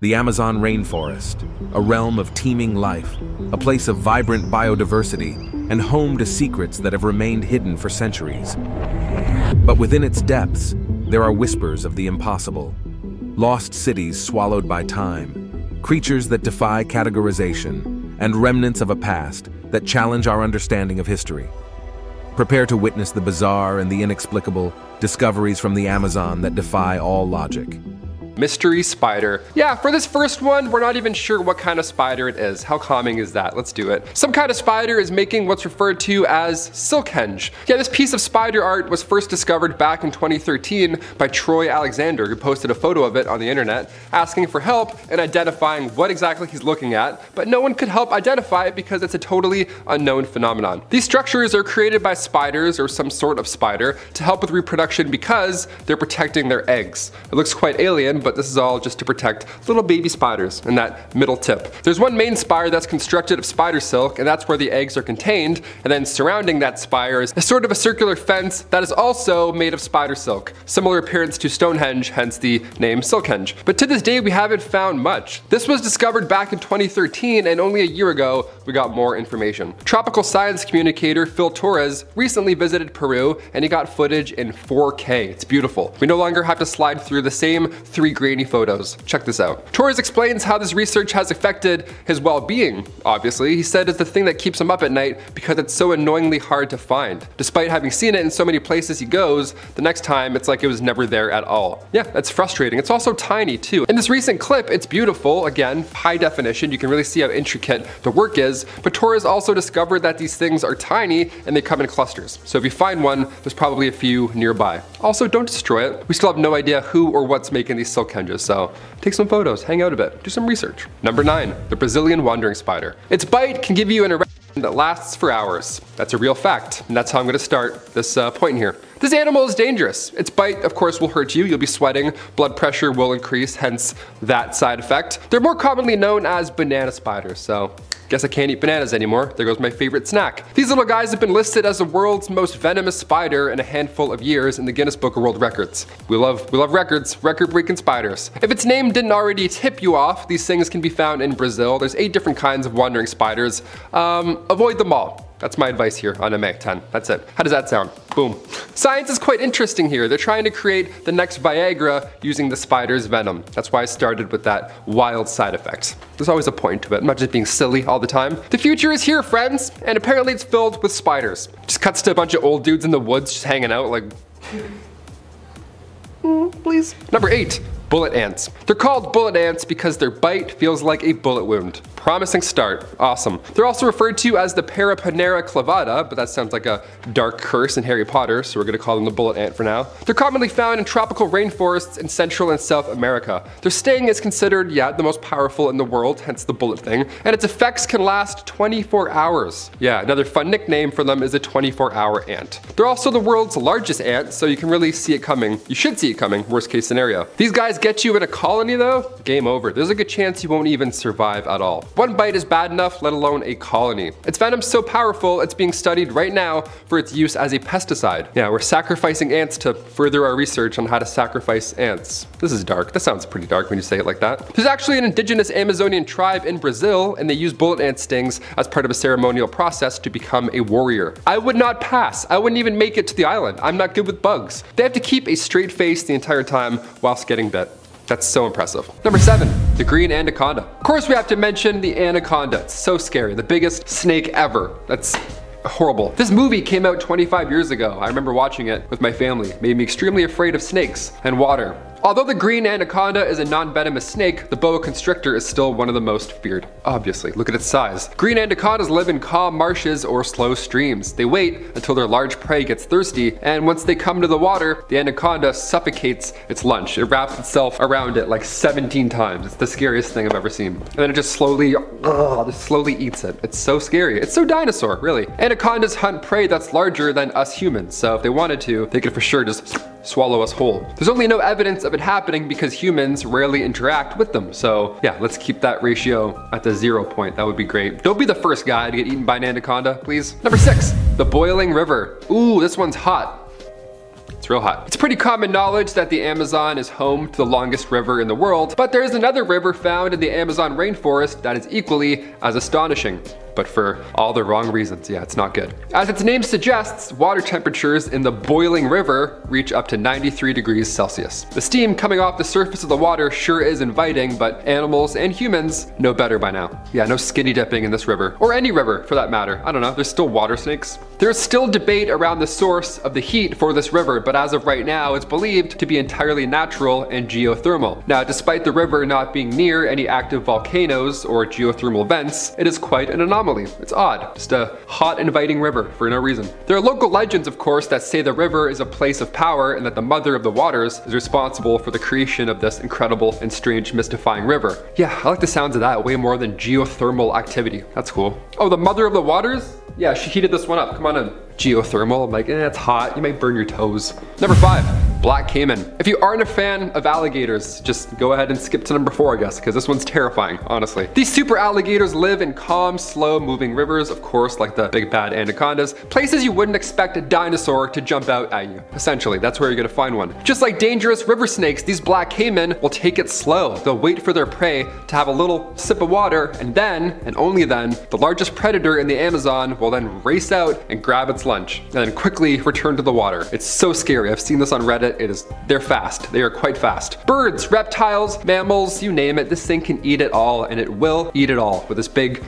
The Amazon rainforest, a realm of teeming life, a place of vibrant biodiversity, and home to secrets that have remained hidden for centuries. But within its depths, there are whispers of the impossible. Lost cities swallowed by time, creatures that defy categorization, and remnants of a past that challenge our understanding of history. Prepare to witness the bizarre and the inexplicable, discoveries from the Amazon that defy all logic. Mystery spider. Yeah, for this first one, we're not even sure what kind of spider it is. How calming is that? Let's do it. Some kind of spider is making what's referred to as silkenge. Yeah, this piece of spider art was first discovered back in 2013 by Troy Alexander, who posted a photo of it on the internet, asking for help in identifying what exactly he's looking at, but no one could help identify it because it's a totally unknown phenomenon. These structures are created by spiders or some sort of spider to help with reproduction because they're protecting their eggs. It looks quite alien, but this is all just to protect little baby spiders in that middle tip. There's one main spire that's constructed of spider silk, and that's where the eggs are contained, and then surrounding that spire is sort of a circular fence that is also made of spider silk. Similar appearance to Stonehenge, hence the name Silkenge. But to this day, we haven't found much. This was discovered back in 2013, and only a year ago, we got more information. Tropical science communicator Phil Torres recently visited Peru, and he got footage in 4K. It's beautiful. We no longer have to slide through the same three grainy photos. Check this out. Torres explains how this research has affected his well-being, obviously. He said it's the thing that keeps him up at night because it's so annoyingly hard to find. Despite having seen it in so many places he goes, the next time it's like it was never there at all. Yeah, that's frustrating. It's also tiny too. In this recent clip, it's beautiful. Again, high definition. You can really see how intricate the work is, but Torres also discovered that these things are tiny and they come in clusters. So if you find one, there's probably a few nearby. Also, don't destroy it. We still have no idea who or what's making these silkenges, so take some photos, hang out a bit, do some research. Number 9, the Brazilian wandering spider. Its bite can give you an erection that lasts for hours. That's a real fact, and that's how I'm gonna start this point here. This animal is dangerous. Its bite, of course, will hurt you. You'll be sweating, blood pressure will increase, hence that side effect. They're more commonly known as banana spiders, so guess I can't eat bananas anymore. There goes my favorite snack. These little guys have been listed as the world's most venomous spider in a handful of years in the Guinness Book of World Records. We love records, record-breaking spiders. If its name didn't already tip you off, these things can be found in Brazil. There's 8 different kinds of wandering spiders. Avoid them all. That's my advice here on MA10. That's it. How does that sound? Boom. Science is quite interesting here. They're trying to create the next Viagra using the spider's venom. That's why I started with that wild side effect. There's always a point to it. I'm not just being silly all the time. The future is here, friends, and apparently it's filled with spiders. Just cuts to a bunch of old dudes in the woods just hanging out like, please. Number 8. Bullet ants. They're called bullet ants because their bite feels like a bullet wound. Promising start. Awesome. They're also referred to as the Paraponera clavata, but that sounds like a dark curse in Harry Potter, so we're going to call them the bullet ant for now. They're commonly found in tropical rainforests in Central and South America. Their sting is considered, yeah, the most powerful in the world, hence the bullet thing, and its effects can last 24 hours. Yeah, another fun nickname for them is a 24-hour ant. They're also the world's largest ant, so you can really see it coming. You should see it coming, worst case scenario. These guys get you in a colony though, game over. There's a good chance you won't even survive at all. One bite is bad enough, let alone a colony. Its venom's so powerful, it's being studied right now for its use as a pesticide. Yeah, we're sacrificing ants to further our research on how to sacrifice ants. This is dark. That sounds pretty dark when you say it like that. There's actually an indigenous Amazonian tribe in Brazil, and they use bullet ant stings as part of a ceremonial process to become a warrior. I would not pass. I wouldn't even make it to the island. I'm not good with bugs. They have to keep a straight face the entire time whilst getting bit. That's so impressive. Number 7, the green anaconda. Of course, we have to mention the anaconda. It's so scary. The biggest snake ever. That's horrible. This movie came out 25 years ago. I remember watching it with my family. It made me extremely afraid of snakes and water. Although the green anaconda is a non-venomous snake, the boa constrictor is still one of the most feared. Obviously, look at its size. Green anacondas live in calm marshes or slow streams. They wait until their large prey gets thirsty, and once they come to the water, the anaconda suffocates its lunch. It wraps itself around it like 17 times. It's the scariest thing I've ever seen. And then it just slowly eats it. It's so scary. It's so dinosaur, really. Anacondas hunt prey that's larger than us humans, so if they wanted to, they could for sure just swallow us whole. There's only no evidence of it happening because humans rarely interact with them. So yeah, let's keep that ratio at the 0 point. That would be great. Don't be the first guy to get eaten by an anaconda, please. Number 6, the boiling river. Ooh, this one's hot. It's real hot. It's pretty common knowledge that the Amazon is home to the longest river in the world, but there is another river found in the Amazon rainforest that is equally as astonishing, but for all the wrong reasons. Yeah, it's not good. As its name suggests, water temperatures in the boiling river reach up to 93 degrees Celsius. The steam coming off the surface of the water sure is inviting, but animals and humans know better by now. Yeah, no skinny dipping in this river, or any river for that matter. I don't know, there's still water snakes. There's still debate around the source of the heat for this river, but as of right now, it's believed to be entirely natural and geothermal. Now, despite the river not being near any active volcanoes or geothermal vents, it is quite an anomaly. It's odd, just a hot, inviting river for no reason. There are local legends, of course, that say the river is a place of power and that the mother of the waters is responsible for the creation of this incredible and strange, mystifying river. Yeah, I like the sounds of that way more than geothermal activity. That's cool. Oh, the mother of the waters? Yeah, she heated this one up. Come on in. Geothermal, I'm like, eh, it's hot. You might burn your toes. Number 5, black caiman. If you aren't a fan of alligators, just go ahead and skip to number 4, I guess, because this one's terrifying, honestly. These super alligators live in calm, slow-moving rivers, of course, like the big bad anacondas, places you wouldn't expect a dinosaur to jump out at you. Essentially, that's where you're gonna find one. Just like dangerous river snakes, these black caiman will take it slow. They'll wait for their prey to have a little sip of water, and then, and only then, the largest predator in the Amazon will then race out and grab its lunch and then quickly return to the water. It's so scary. I've seen this on Reddit. They're fast. They are quite fast. Birds, reptiles, mammals, you name it, this thing can eat it all, and it will eat it all with this big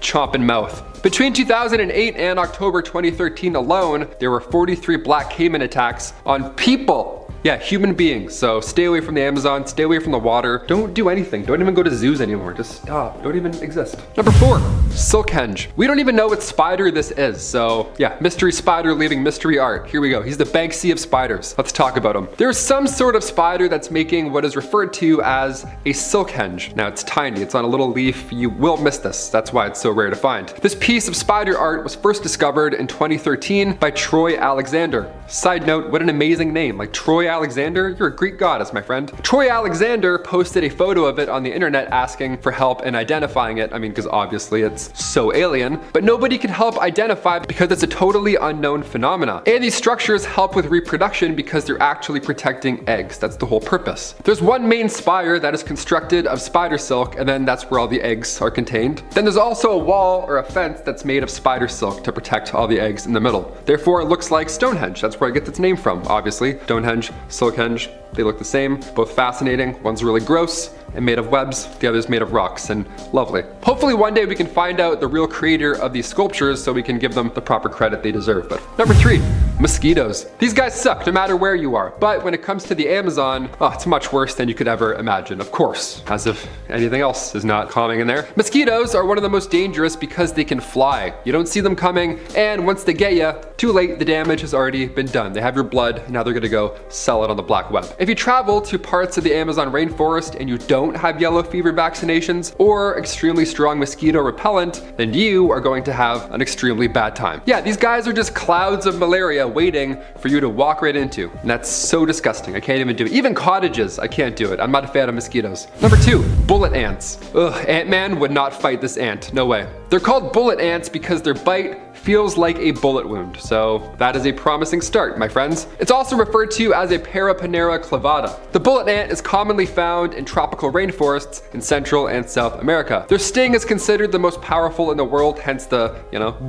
chomping mouth. Between 2008 and October 2013 alone, there were 43 black caiman attacks on people. Yeah, human beings. So stay away from the Amazon, stay away from the water. Don't do anything. Don't even go to zoos anymore. Just stop. Don't even exist. Number 4, silkenge. We don't even know what spider this is. So yeah, mystery spider leaving mystery art. Here we go. He's the Banksy of spiders. Let's talk about him. There's some sort of spider that's making what is referred to as a silkenge. Now it's tiny. It's on a little leaf. You will miss this. That's why it's so rare to find. This piece of spider art was first discovered in 2013 by Troy Alexander. Side note, what an amazing name. Like Troy Alexander, you're a Greek goddess, my friend. Troy Alexander posted a photo of it on the internet asking for help in identifying it. I mean, because obviously it's so alien, but nobody can help identify because it's a totally unknown phenomena. And these structures help with reproduction because they're actually protecting eggs. That's the whole purpose. There's one main spire that is constructed of spider silk, and then that's where all the eggs are contained. Then there's also a wall or a fence that's made of spider silk to protect all the eggs in the middle. Therefore, it looks like Stonehenge. That's where it gets its name from, obviously. Stonehenge, silkenge, they look the same, both fascinating. One's really gross and made of webs, the other's made of rocks and lovely. Hopefully one day we can find out the real creator of these sculptures so we can give them the proper credit they deserve. But number 3, mosquitoes. These guys suck no matter where you are, but when it comes to the Amazon, oh, it's much worse than you could ever imagine, of course, as if anything else is not calming in there. Mosquitoes are one of the most dangerous because they can fly. You don't see them coming, and once they get you, too late, the damage has already been done. They have your blood, now they're gonna go sell it on the black web. If you travel to parts of the Amazon rainforest and you don't have yellow fever vaccinations or extremely strong mosquito repellent, then you are going to have an extremely bad time. Yeah, these guys are just clouds of malaria waiting for you to walk right into. And that's so disgusting. I can't even do it. Even cottages, I can't do it. I'm not a fan of mosquitoes. Number 2, bullet ants. Ugh, Ant-Man would not fight this ant. No way. They're called bullet ants because their bite feels like a bullet wound. So that is a promising start, my friends. It's also referred to as a Paraponera clavata. The bullet ant is commonly found in tropical rainforests in Central and South America. Their sting is considered the most powerful in the world, hence the,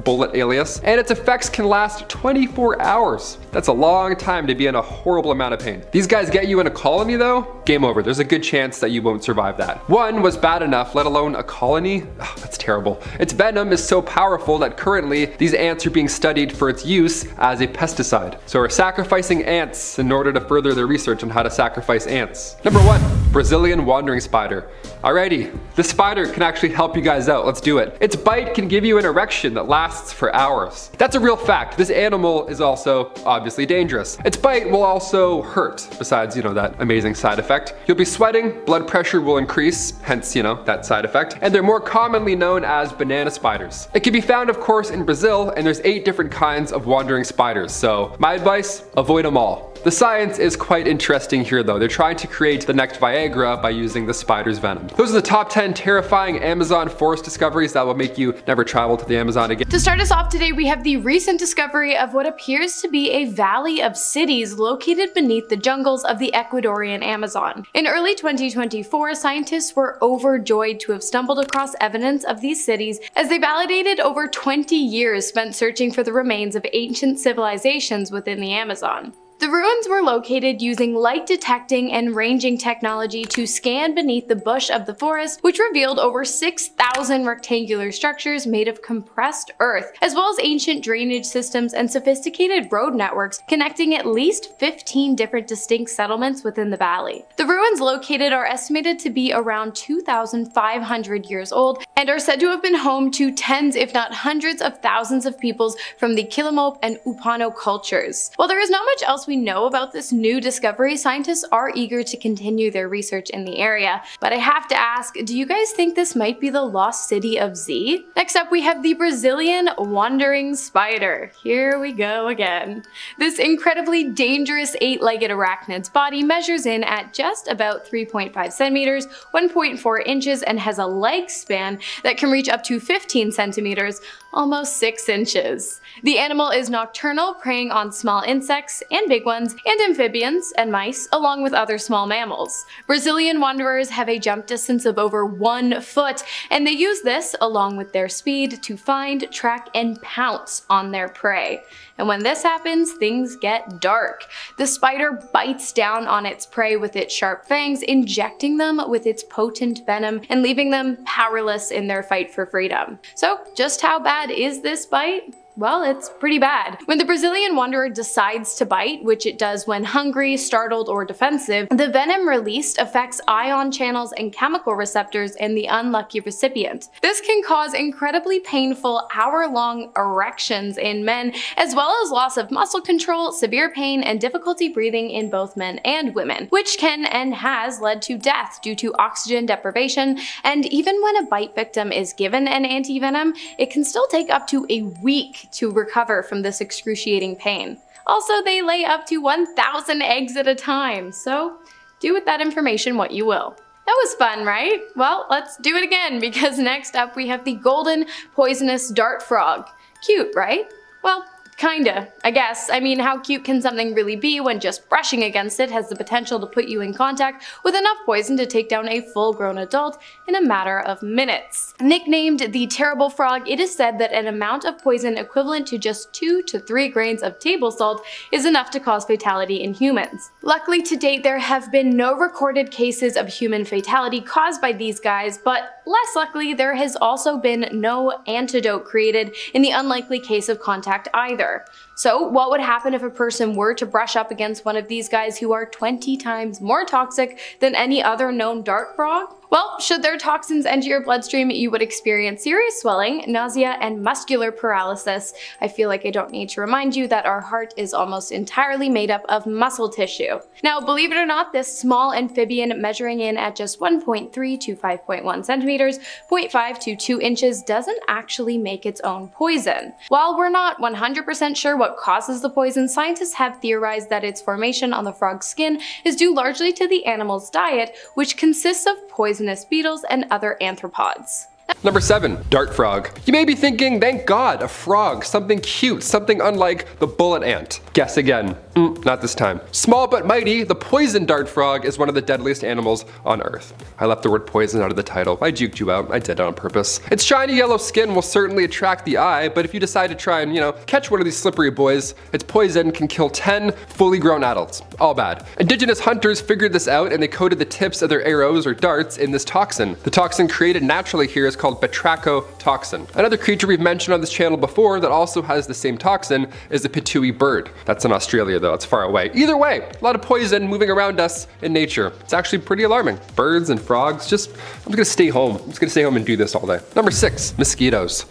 bullet alias. And its effects can last 24 hours. That's a long time to be in a horrible amount of pain. These guys get you in a colony though, game over. There's a good chance that you won't survive that. One was bad enough, let alone a colony. Oh, that's terrible. It's venom is so powerful that currently these ants are being studied for its use as a pesticide. So we're sacrificing ants in order to further their research on how to sacrifice ants. Number 1, Brazilian wandering spider. Alrighty, this spider can actually help you guys out. Let's do it. Its bite can give you an erection that lasts for hours. That's a real fact. This animal is also obviously dangerous. Its bite will also hurt, besides, that amazing side effect. You'll be sweating, blood pressure will increase, hence, that side effect. And they're more commonly known as banana spiders. It can be found, of course, in Brazil, and there's 8 different kinds of wandering spiders. So my advice, avoid them all. The science is quite interesting here though. They're trying to create the next Viagra by using the spider's venom. Those are the top 10 terrifying Amazon forest discoveries that will make you never travel to the Amazon again. To start us off today, we have the recent discovery of what appears to be a valley of cities located beneath the jungles of the Ecuadorian Amazon. In early 2024, scientists were overjoyed to have stumbled across evidence of these cities as they validated over 20 years spent searching for the remains of ancient civilizations within the Amazon. The ruins were located using light detecting and ranging technology to scan beneath the bush of the forest, which revealed over 6,000 rectangular structures made of compressed earth, as well as ancient drainage systems and sophisticated road networks connecting at least 15 different distinct settlements within the valley. The ruins located are estimated to be around 2,500 years old and are said to have been home to tens, if not hundreds of thousands of peoples from the Kilamope and Upano cultures. While there is not much else we know about this new discovery, scientists are eager to continue their research in the area. But I have to ask, do you guys think this might be the lost city of Z? Next up, we have the Brazilian wandering spider. Here we go again. This incredibly dangerous eight-legged arachnid's body measures in at just about 3.5 centimeters, 1.4 inches, and has a leg span that can reach up to 15 centimeters, almost 6 inches. The animal is nocturnal, preying on small insects and big ones, and amphibians and mice, along with other small mammals. Brazilian wanderers have a jump distance of over 1 foot, and they use this, along with their speed, to find, track, and pounce on their prey. And when this happens, things get dark. The spider bites down on its prey with its sharp fangs, injecting them with its potent venom and leaving them powerless in their fight for freedom. So just how bad is this bite? Well, it's pretty bad. When the Brazilian wanderer decides to bite, which it does when hungry, startled, or defensive, the venom released affects ion channels and chemical receptors in the unlucky recipient. This can cause incredibly painful hour-long erections in men, as well as loss of muscle control, severe pain, and difficulty breathing in both men and women, which can and has led to death due to oxygen deprivation. And even when a bite victim is given an antivenom, it can still take up to a week to recover from this excruciating pain. Also, they lay up to 1,000 eggs at a time, so do with that information what you will. That was fun, right? Well, let's do it again, because next up we have the golden poisonous dart frog. Cute, right? Well, kinda, I guess. I mean, how cute can something really be when just brushing against it has the potential to put you in contact with enough poison to take down a full-grown adult in a matter of minutes? Nicknamed the terrible frog, it is said that an amount of poison equivalent to just 2 to 3 grains of table salt is enough to cause fatality in humans. Luckily, to date, there have been no recorded cases of human fatality caused by these guys, but less luckily, there has also been no antidote created in the unlikely case of contact either. So what would happen if a person were to brush up against one of these guys who are 20 times more toxic than any other known dart frog? Well, should their toxins enter your bloodstream, you would experience serious swelling, nausea, and muscular paralysis. I feel like I don't need to remind you that our heart is almost entirely made up of muscle tissue. Now, believe it or not, this small amphibian measuring in at just 1.3 to 5.1 centimeters, 0.5 to 2 inches, doesn't actually make its own poison. While we're not 100% sure what causes the poison, scientists have theorized that its formation on the frog's skin is due largely to the animal's diet, which consists of poison beetles and other arthropods. Number 7, dart frog. You may be thinking, thank God, a frog, something cute, something unlike the bullet ant. Guess again. Not this time. Small but mighty, the poison dart frog is one of the deadliest animals on Earth. I left the word poison out of the title. I juked you out. I did it on purpose. Its shiny yellow skin will certainly attract the eye, but if you decide to try and, catch one of these slippery boys, its poison can kill 10 fully grown adults. All bad. Indigenous hunters figured this out and they coated the tips of their arrows or darts in this toxin. The toxin created naturally here is called batrachotoxin. Another creature we've mentioned on this channel before that also has the same toxin is the pitui bird. That's in Australia though, it's far away. Either way, a lot of poison moving around us in nature. It's actually pretty alarming. Birds and frogs, I'm just gonna stay home. I'm just gonna stay home and do this all day. Number 6, mosquitoes.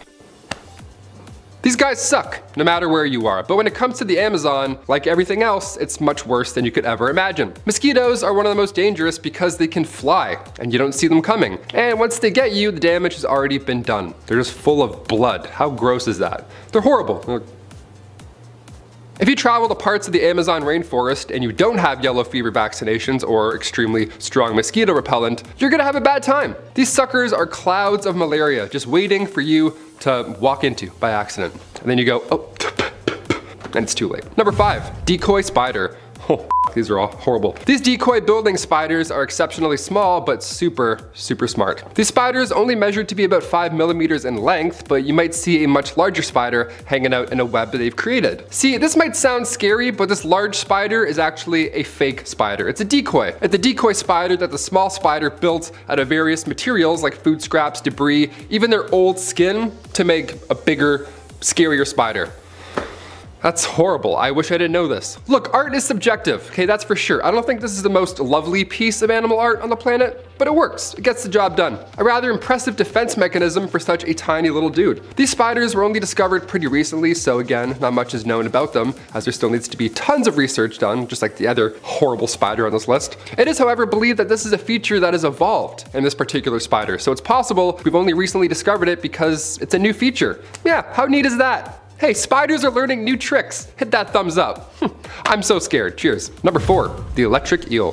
These guys suck, no matter where you are, but when it comes to the Amazon, like everything else, it's much worse than you could ever imagine. Mosquitoes are one of the most dangerous because they can fly, and you don't see them coming. And once they get you, the damage has already been done. They're just full of blood. How gross is that? They're horrible. If you travel to parts of the Amazon rainforest and you don't have yellow fever vaccinations or extremely strong mosquito repellent, you're gonna have a bad time. These suckers are clouds of malaria just waiting for you to walk into by accident. And then you go, oh, and it's too late. Number 5, decoy spider. Oh, these are all horrible. These decoy building spiders are exceptionally small, but super, super smart. These spiders only measure to be about 5 millimeters in length, but you might see a much larger spider hanging out in a web that they've created. See, this might sound scary, but this large spider is actually a fake spider. It's a decoy. It's a decoy spider that the small spider built out of various materials like food scraps, debris, even their old skin to make a bigger, scarier spider. That's horrible. I wish I didn't know this. Look, art is subjective, okay, that's for sure. I don't think this is the most lovely piece of animal art on the planet, but it works. It gets the job done. A rather impressive defense mechanism for such a tiny little dude. These spiders were only discovered pretty recently, so again, not much is known about them, as there still needs to be tons of research done, just like the other horrible spider on this list. It is, however, believed that this is a feature that has evolved in this particular spider, so it's possible we've only recently discovered it because it's a new feature. Yeah, how neat is that? Hey, spiders are learning new tricks. Hit that thumbs up. I'm so scared, cheers. Number 4, the electric eel.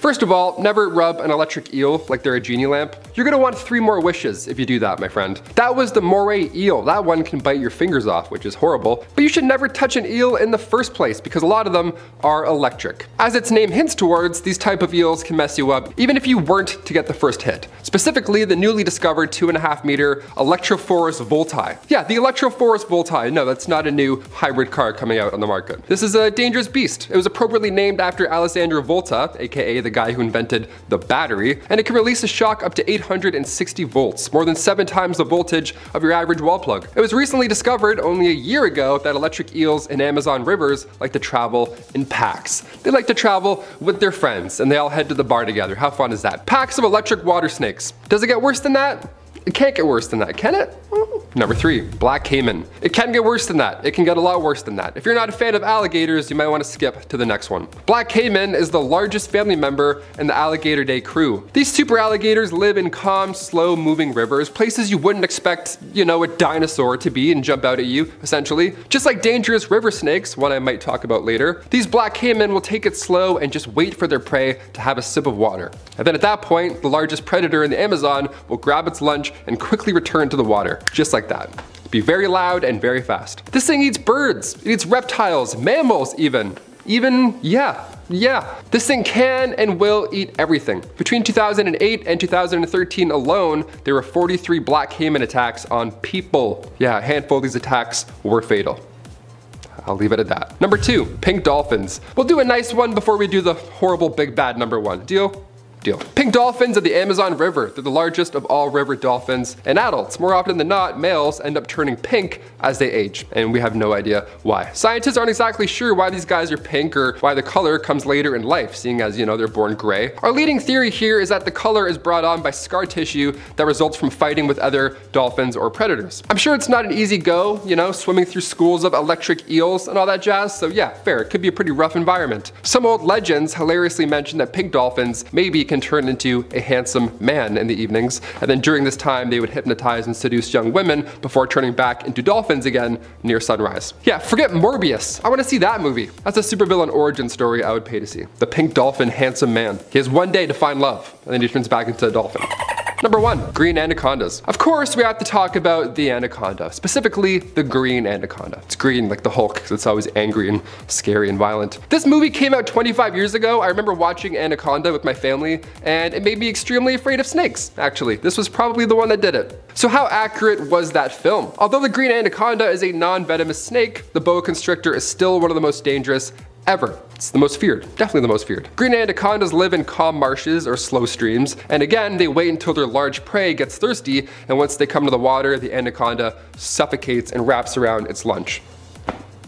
First of all, never rub an electric eel like they're a genie lamp. You're gonna want 3 more wishes if you do that, my friend. That was the moray eel. That one can bite your fingers off, which is horrible, but you should never touch an eel in the first place because a lot of them are electric. As its name hints towards, these type of eels can mess you up even if you weren't to get the first hit. Specifically, the newly discovered 2.5 meter Electrophorus voltai. Yeah, the Electrophorus voltai. No, that's not a new hybrid car coming out on the market. This is a dangerous beast. It was appropriately named after Alessandro Volta, AKA the guy who invented the battery, and it can release a shock up to 860 volts, more than 7 times the voltage of your average wall plug. It was recently discovered only a year ago that electric eels in Amazon rivers like to travel in packs. They like to travel with their friends, and they all head to the bar together. How fun is that? Packs of electric water snakes. Does it get worse than that? It can't get worse than that, can it? Number 3, black caiman. It can get worse than that. It can get a lot worse than that. If you're not a fan of alligators, you might want to skip to the next one. Black caiman is the largest family member in the Alligator Day crew. These super alligators live in calm, slow moving rivers, places you wouldn't expect, you know, a dinosaur to be and jump out at you, essentially. Just like dangerous river snakes, one I might talk about later, these black caiman will take it slow and just wait for their prey to have a sip of water. And then at that point, the largest predator in the Amazon will grab its lunch and quickly return to the water, just like that. Be very loud and very fast. This thing eats birds, it eats reptiles, mammals even, yeah. This thing can and will eat everything. Between 2008 and 2013 alone, there were 43 black caiman attacks on people. Yeah, a handful of these attacks were fatal. I'll leave it at that. Number 2, pink dolphins. We'll do a nice one before we do the horrible big bad number 1, deal? Deal. Pink dolphins of the Amazon River. They're the largest of all river dolphins, and adults, more often than not, males end up turning pink as they age, and we have no idea why. Scientists aren't exactly sure why these guys are pink or why the color comes later in life, seeing as, you know, they're born gray. Our leading theory here is that the color is brought on by scar tissue that results from fighting with other dolphins or predators. I'm sure it's not an easy go, you know, swimming through schools of electric eels and all that jazz, so yeah, fair, it could be a pretty rough environment. Some old legends hilariously mention that pink dolphins maybe can turn into a handsome man in the evenings, and then during this time they would hypnotize and seduce young women before turning back into dolphins again near sunrise. Yeah, forget Morbius. I want to see that movie. That's a supervillain origin story I would pay to see. The pink dolphin handsome man. He has one day to find love, and then he turns back into a dolphin. Number 1, green anacondas. Of course, we have to talk about the anaconda, specifically the green anaconda. It's green like the Hulk, because it's always angry and scary and violent. This movie came out 25 years ago. I remember watching Anaconda with my family, and it made me extremely afraid of snakes, actually. This was probably the one that did it. So how accurate was that film? Although the green anaconda is a non-venomous snake, the boa constrictor is still one of the most dangerous ever. It's the most feared, definitely the most feared. Green anacondas live in calm marshes or slow streams, and again, they wait until their large prey gets thirsty, and once they come to the water, the anaconda suffocates and wraps around its lunch.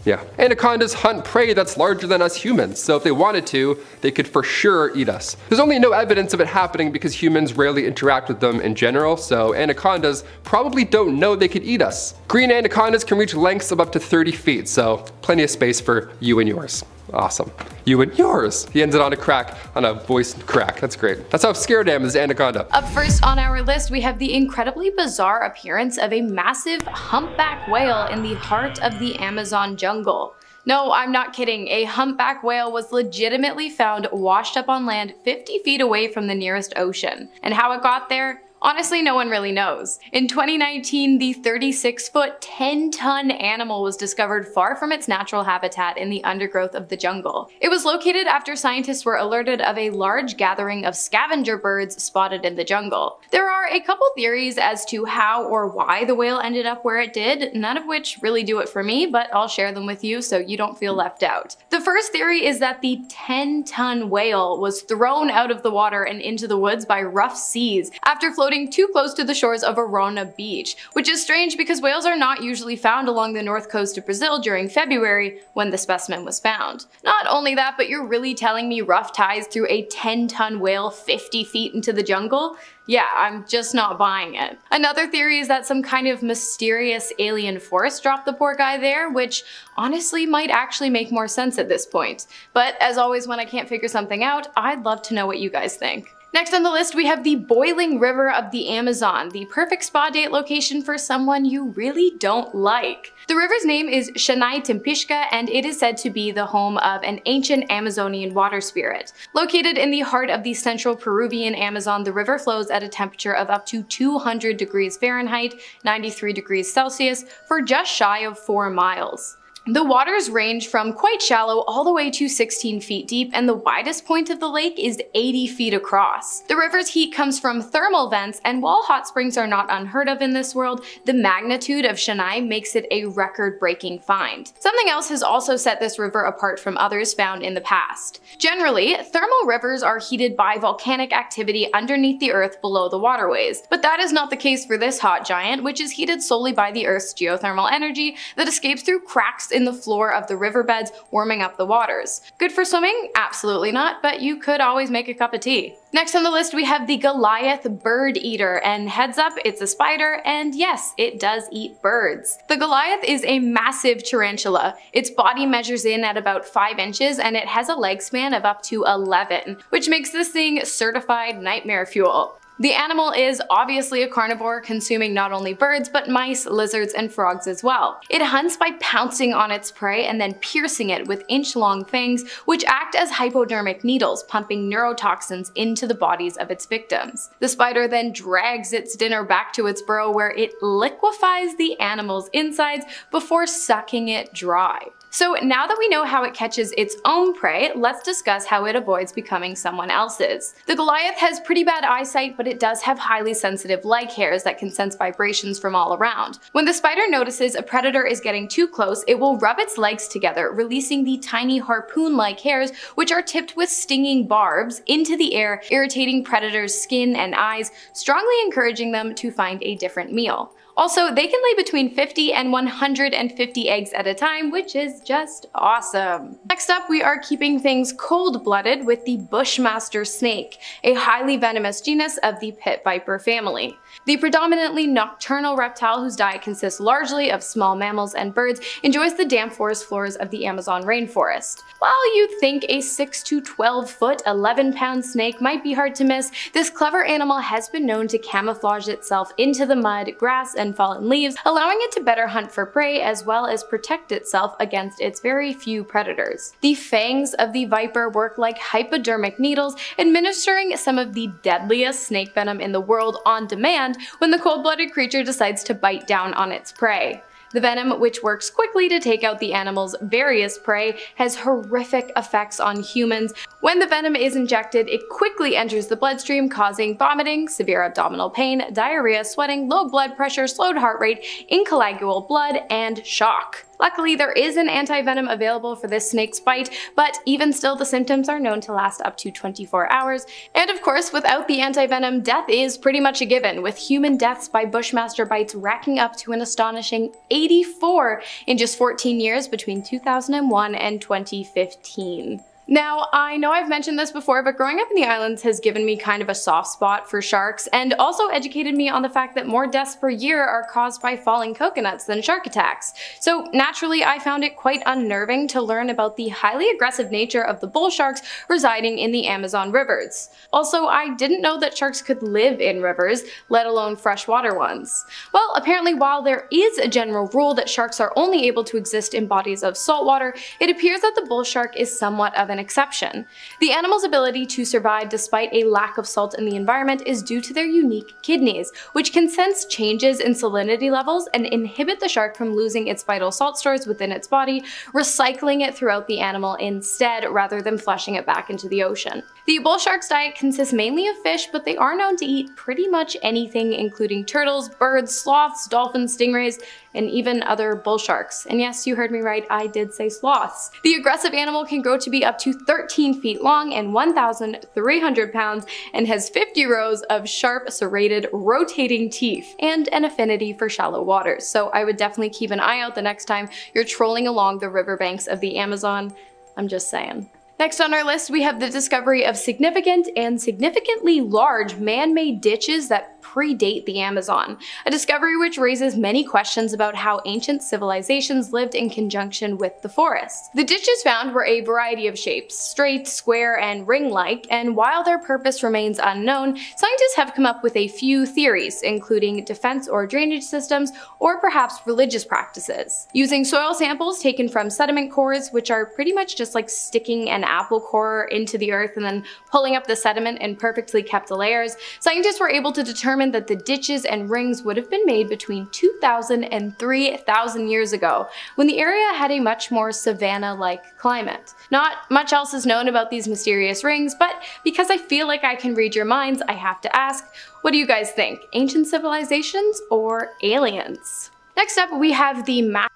Yeah. Anacondas hunt prey that's larger than us humans, so if they wanted to, they could for sure eat us. There's only no evidence of it happening because humans rarely interact with them in general, so anacondas probably don't know they could eat us. Green anacondas can reach lengths of up to 30 feet, so plenty of space for you and yours. Awesome. You and yours. He ended on a crack, on a voice crack. That's great. That's how Scaredam is anaconda. Up first on our list, we have the incredibly bizarre appearance of a massive humpback whale in the heart of the Amazon jungle. No, I'm not kidding. A humpback whale was legitimately found washed up on land 50 feet away from the nearest ocean. And how it got there? Honestly, no one really knows. In 2019, the 36-foot, 10-ton animal was discovered far from its natural habitat in the undergrowth of the jungle. It was located after scientists were alerted of a large gathering of scavenger birds spotted in the jungle. There are a couple theories as to how or why the whale ended up where it did, none of which really do it for me, but I'll share them with you so you don't feel left out. The first theory is that the 10-ton whale was thrown out of the water and into the woods by rough seas after floating too close to the shores of Arona Beach, which is strange because whales are not usually found along the north coast of Brazil during February when the specimen was found. Not only that, but you're really telling me rough tides threw a 10-ton whale 50 feet into the jungle? Yeah, I'm just not buying it. Another theory is that some kind of mysterious alien force dropped the poor guy there, which honestly might actually make more sense at this point. But as always, when I can't figure something out, I'd love to know what you guys think. Next on the list, we have the boiling river of the Amazon, the perfect spa date location for someone you really don't like. The river's name is Shanay Timpishka, and it is said to be the home of an ancient Amazonian water spirit. Located in the heart of the central Peruvian Amazon, the river flows at a temperature of up to 200 degrees Fahrenheit, 93 degrees Celsius, for just shy of 4 miles. The waters range from quite shallow all the way to 16 feet deep, and the widest point of the lake is 80 feet across. The river's heat comes from thermal vents, and while hot springs are not unheard of in this world, the magnitude of Shanay makes it a record-breaking find. Something else has also set this river apart from others found in the past. Generally, thermal rivers are heated by volcanic activity underneath the earth below the waterways, but that is not the case for this hot giant, which is heated solely by the earth's geothermal energy that escapes through cracks in the floor of the riverbeds, warming up the waters. Good for swimming? Absolutely not, but you could always make a cup of tea. Next on the list, we have the Goliath Bird Eater, and heads up, it's a spider, and yes, it does eat birds. The Goliath is a massive tarantula. Its body measures in at about 5 inches, and it has a leg span of up to 11, which makes this thing certified nightmare fuel. The animal is obviously a carnivore, consuming not only birds, but mice, lizards, and frogs as well. It hunts by pouncing on its prey and then piercing it with inch-long fangs, which act as hypodermic needles, pumping neurotoxins into the bodies of its victims. The spider then drags its dinner back to its burrow, where it liquefies the animal's insides before sucking it dry. So now that we know how it catches its own prey, let's discuss how it avoids becoming someone else's. The Goliath has pretty bad eyesight, but it does have highly sensitive leg hairs that can sense vibrations from all around. When the spider notices a predator is getting too close, it will rub its legs together, releasing the tiny harpoon-like hairs, which are tipped with stinging barbs, into the air, irritating predators' skin and eyes, strongly encouraging them to find a different meal. Also, they can lay between 50 and 150 eggs at a time, which is just awesome. Next up, we are keeping things cold-blooded with the Bushmaster snake, a highly venomous genus of the pit viper family. The predominantly nocturnal reptile, whose diet consists largely of small mammals and birds, enjoys the damp forest floors of the Amazon rainforest. While you'd think a 6 to 12-foot, 11-pound snake might be hard to miss, this clever animal has been known to camouflage itself into the mud, grass, and fallen leaves, allowing it to better hunt for prey as well as protect itself against its very few predators. The fangs of the viper work like hypodermic needles, administering some of the deadliest snake venom in the world on demand when the cold-blooded creature decides to bite down on its prey. The venom, which works quickly to take out the animal's various prey, has horrific effects on humans. When the venom is injected, it quickly enters the bloodstream, causing vomiting, severe abdominal pain, diarrhea, sweating, low blood pressure, slowed heart rate, incoagulable blood, and shock. Luckily, there is an anti-venom available for this snake's bite, but even still, the symptoms are known to last up to 24 hours. And of course, without the anti-venom, death is pretty much a given, with human deaths by Bushmaster bites racking up to an astonishing 84 in just 14 years between 2001 and 2015. Now, I know I've mentioned this before, but growing up in the islands has given me kind of a soft spot for sharks and also educated me on the fact that more deaths per year are caused by falling coconuts than shark attacks. So naturally, I found it quite unnerving to learn about the highly aggressive nature of the bull sharks residing in the Amazon rivers. Also, I didn't know that sharks could live in rivers, let alone freshwater ones. Well, apparently while there is a general rule that sharks are only able to exist in bodies of salt water, it appears that the bull shark is somewhat of an exception. The animal's ability to survive despite a lack of salt in the environment is due to their unique kidneys, which can sense changes in salinity levels and inhibit the shark from losing its vital salt stores within its body, recycling it throughout the animal instead rather than flushing it back into the ocean. The bull shark's diet consists mainly of fish, but they are known to eat pretty much anything, including turtles, birds, sloths, dolphins, stingrays, and even other bull sharks. And yes, you heard me right, I did say sloths. The aggressive animal can grow to be up to 13 feet long and 1,300 pounds and has 50 rows of sharp, serrated, rotating teeth and an affinity for shallow waters. So I would definitely keep an eye out the next time you're trolling along the riverbanks of the Amazon. I'm just saying. Next on our list, we have the discovery of significant and significantly large man-made ditches that predate the Amazon, a discovery which raises many questions about how ancient civilizations lived in conjunction with the forests. The ditches found were a variety of shapes, straight, square, and ring-like, and while their purpose remains unknown, scientists have come up with a few theories, including defense or drainage systems, or perhaps religious practices. Using soil samples taken from sediment cores, which are pretty much just like sticking an apple core into the earth and then pulling up the sediment in perfectly kept layers, scientists were able to determine that the ditches and rings would have been made between 2,000 and 3,000 years ago, when the area had a much more savanna-like climate. Not much else is known about these mysterious rings, but because I feel like I can read your minds, I have to ask, what do you guys think? Ancient civilizations or aliens? Next up, we have the massacre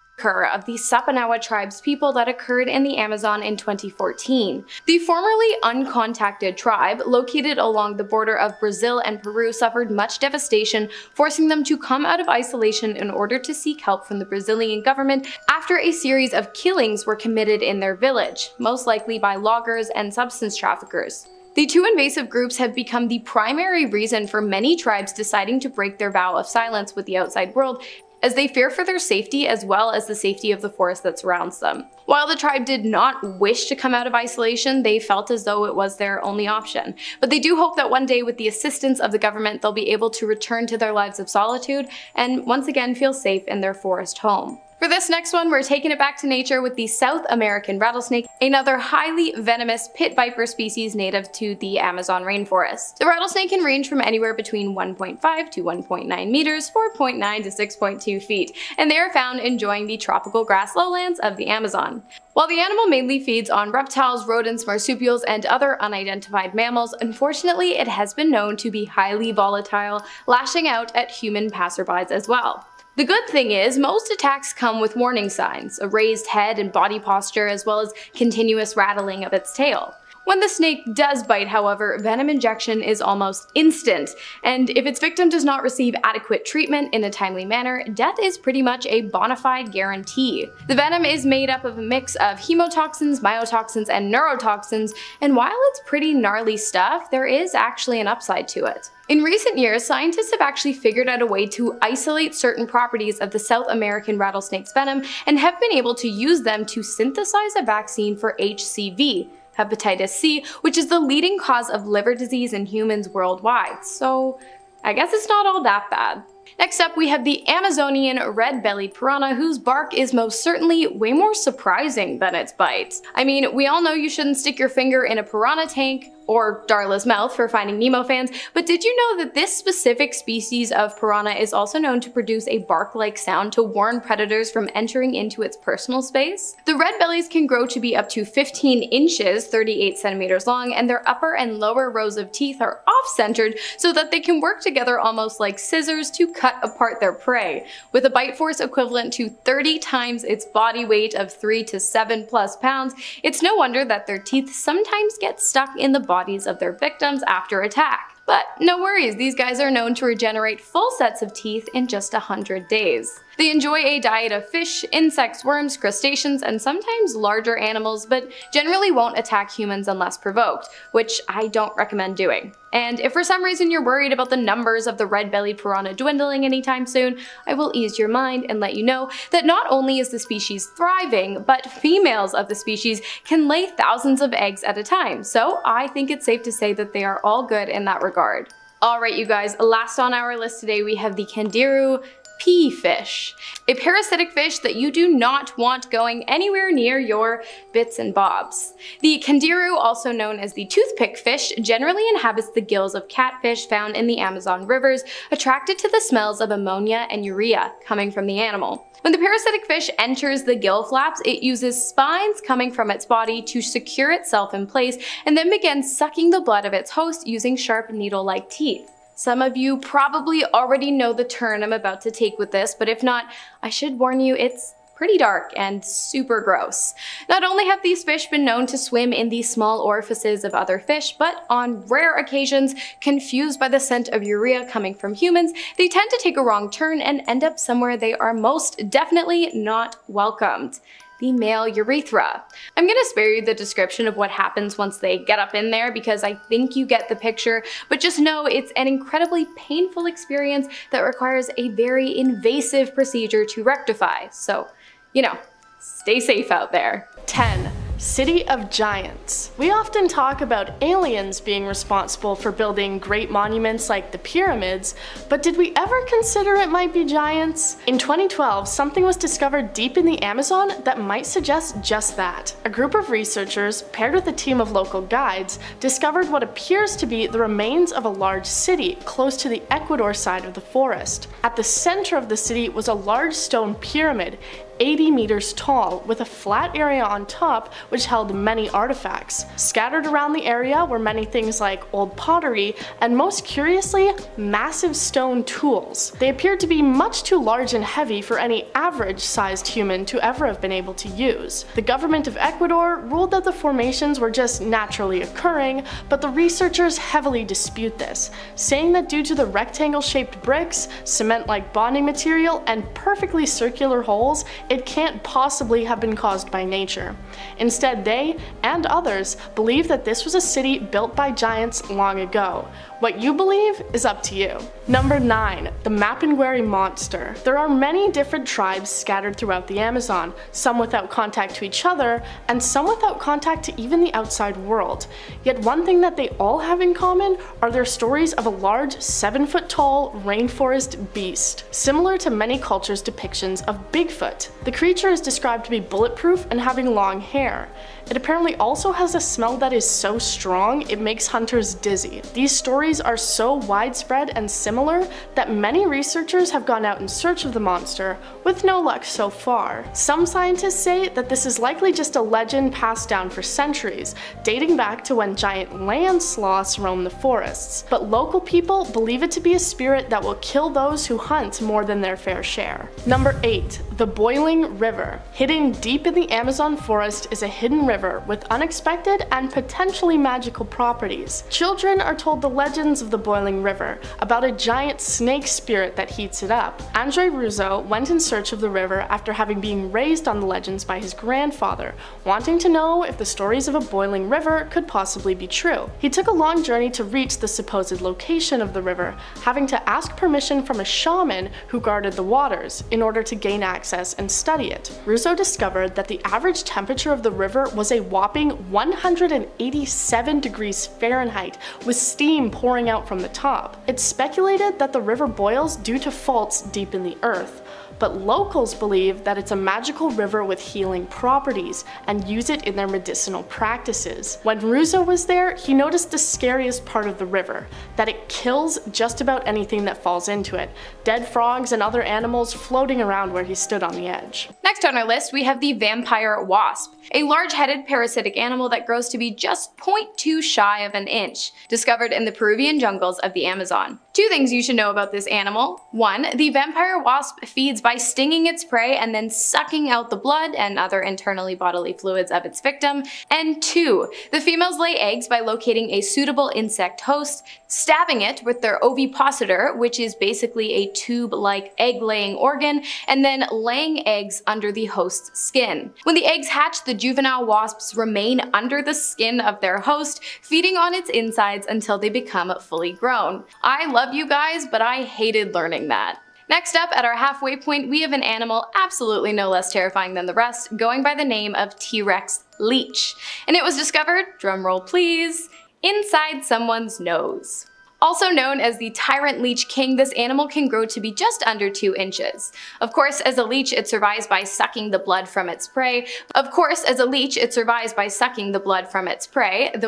of the Sapanawa tribe's people that occurred in the Amazon in 2014. The formerly uncontacted tribe, located along the border of Brazil and Peru, suffered much devastation, forcing them to come out of isolation in order to seek help from the Brazilian government after a series of killings were committed in their village, most likely by loggers and substance traffickers. The two invasive groups have become the primary reason for many tribes deciding to break their vow of silence with the outside world, as they fear for their safety as well as the safety of the forest that surrounds them. While the tribe did not wish to come out of isolation, they felt as though it was their only option. But they do hope that one day, with the assistance of the government, they'll be able to return to their lives of solitude and once again feel safe in their forest home. For this next one, we're taking it back to nature with the South American rattlesnake, another highly venomous pit viper species native to the Amazon rainforest. The rattlesnake can range from anywhere between 1.5 to 1.9 meters, 4.9 to 6.2 feet, and they are found enjoying the tropical grass lowlands of the Amazon. While the animal mainly feeds on reptiles, rodents, marsupials, and other unidentified mammals, unfortunately it has been known to be highly volatile, lashing out at human passerbys as well. The good thing is, most attacks come with warning signs, a raised head and body posture, as well as continuous rattling of its tail. When the snake does bite, however, venom injection is almost instant, and if its victim does not receive adequate treatment in a timely manner, death is pretty much a bona fide guarantee. The venom is made up of a mix of hemotoxins, myotoxins, and neurotoxins, and while it's pretty gnarly stuff, there is actually an upside to it. In recent years, scientists have actually figured out a way to isolate certain properties of the South American rattlesnake's venom and have been able to use them to synthesize a vaccine for HCV. Hepatitis C, which is the leading cause of liver disease in humans worldwide. So I guess it's not all that bad. Next up, we have the Amazonian red-bellied piranha, whose bark is most certainly way more surprising than its bite. I mean, we all know you shouldn't stick your finger in a piranha tank, or Darla's mouth for Finding Nemo fans, but did you know that this specific species of piranha is also known to produce a bark-like sound to warn predators from entering into its personal space? The red bellies can grow to be up to 15 inches, 38 centimeters long, and their upper and lower rows of teeth are off-centered so that they can work together almost like scissors to cut apart their prey, with a bite force equivalent to 30 times its body weight of 3 to 7+ pounds. It's no wonder that their teeth sometimes get stuck in the bodies of their victims after attack. But no worries, these guys are known to regenerate full sets of teeth in just 100 days. They enjoy a diet of fish, insects, worms, crustaceans, and sometimes larger animals, but generally won't attack humans unless provoked, which I don't recommend doing. And if for some reason you're worried about the numbers of the red-bellied piranha dwindling anytime soon, I will ease your mind and let you know that not only is the species thriving, but females of the species can lay thousands of eggs at a time. So I think it's safe to say that they are all good in that regard. Alright you guys, last on our list today we have the Candiru pea fish, a parasitic fish that you do not want going anywhere near your bits and bobs. The candiru, also known as the toothpick fish, generally inhabits the gills of catfish found in the Amazon rivers, attracted to the smells of ammonia and urea coming from the animal. When the parasitic fish enters the gill flaps, it uses spines coming from its body to secure itself in place and then begins sucking the blood of its host using sharp needle-like teeth. Some of you probably already know the turn I'm about to take with this, but if not, I should warn you it's pretty dark and super gross. Not only have these fish been known to swim in the small orifices of other fish, but on rare occasions, confused by the scent of urea coming from humans, they tend to take a wrong turn and end up somewhere they are most definitely not welcomed. The male urethra. I'm gonna spare you the description of what happens once they get up in there because I think you get the picture, but just know it's an incredibly painful experience that requires a very invasive procedure to rectify. So, you know, stay safe out there. 10. City of Giants. We often talk about aliens being responsible for building great monuments like the pyramids, but did we ever consider it might be giants? In 2012, something was discovered deep in the Amazon that might suggest just that. A group of researchers, paired with a team of local guides, discovered what appears to be the remains of a large city close to the Ecuador side of the forest. At the center of the city was a large stone pyramid, 80 meters tall, with a flat area on top which held many artifacts. Scattered around the area were many things like old pottery and, most curiously, massive stone tools. They appeared to be much too large and heavy for any average-sized human to ever have been able to use. The government of Ecuador ruled that the formations were just naturally occurring, but the researchers heavily dispute this, saying that due to the rectangle-shaped bricks, cement-like bonding material, and perfectly circular holes, it can't possibly have been caused by nature. Instead, they, and others, believe that this was a city built by giants long ago. What you believe is up to you. Number 9. The Mapingueri Monster. There are many different tribes scattered throughout the Amazon, some without contact to each other, and some without contact to even the outside world. Yet one thing that they all have in common are their stories of a large, 7-foot-tall rainforest beast, similar to many cultures' depictions of Bigfoot. The creature is described to be bulletproof and having long hair. It apparently also has a smell that is so strong it makes hunters dizzy. These stories are so widespread and similar that many researchers have gone out in search of the monster, with no luck so far. Some scientists say that this is likely just a legend passed down for centuries, dating back to when giant land sloths roamed the forests, but local people believe it to be a spirit that will kill those who hunt more than their fair share. Number 8. The Boiling River. Hidden deep in the Amazon forest is a hidden river with unexpected and potentially magical properties. Children are told the legends of the boiling river, about a giant snake spirit that heats it up. Andre Rousseau went in search of the river after having been raised on the legends by his grandfather, wanting to know if the stories of a boiling river could possibly be true. He took a long journey to reach the supposed location of the river, having to ask permission from a shaman who guarded the waters in order to gain access and study it. Rousseau discovered that the average temperature of the river was a whopping 187 degrees Fahrenheit, with steam pouring out from the top. It's speculated that the river boils due to faults deep in the earth, but locals believe that it's a magical river with healing properties and use it in their medicinal practices. When Rousseau was there, he noticed the scariest part of the river, that it kills just about anything that falls into it, dead frogs and other animals floating around where he stood on the edge. Next on our list, we have the vampire wasp, a large-headed parasitic animal that grows to be just 0.2 shy of an inch, discovered in the Peruvian jungles of the Amazon. Two things you should know about this animal. One, the vampire wasp feeds by stinging its prey and then sucking out the blood and other internally bodily fluids of its victim. And 2, the females lay eggs by locating a suitable insect host, stabbing it with their ovipositor, which is basically a tube-like egg-laying organ, and then laying eggs under the host's skin. When the eggs hatch, the juvenile wasps remain under the skin of their host, feeding on its insides until they become fully grown. I love you guys, but I hated learning that. Next up, at our halfway point, we have an animal absolutely no less terrifying than the rest, going by the name of T-Rex leech. And it was discovered, drumroll please, inside someone's nose. Also known as the Tyrant Leech King, this animal can grow to be just under 2 inches. Of course, as a leech, it survives by sucking the blood from its prey. The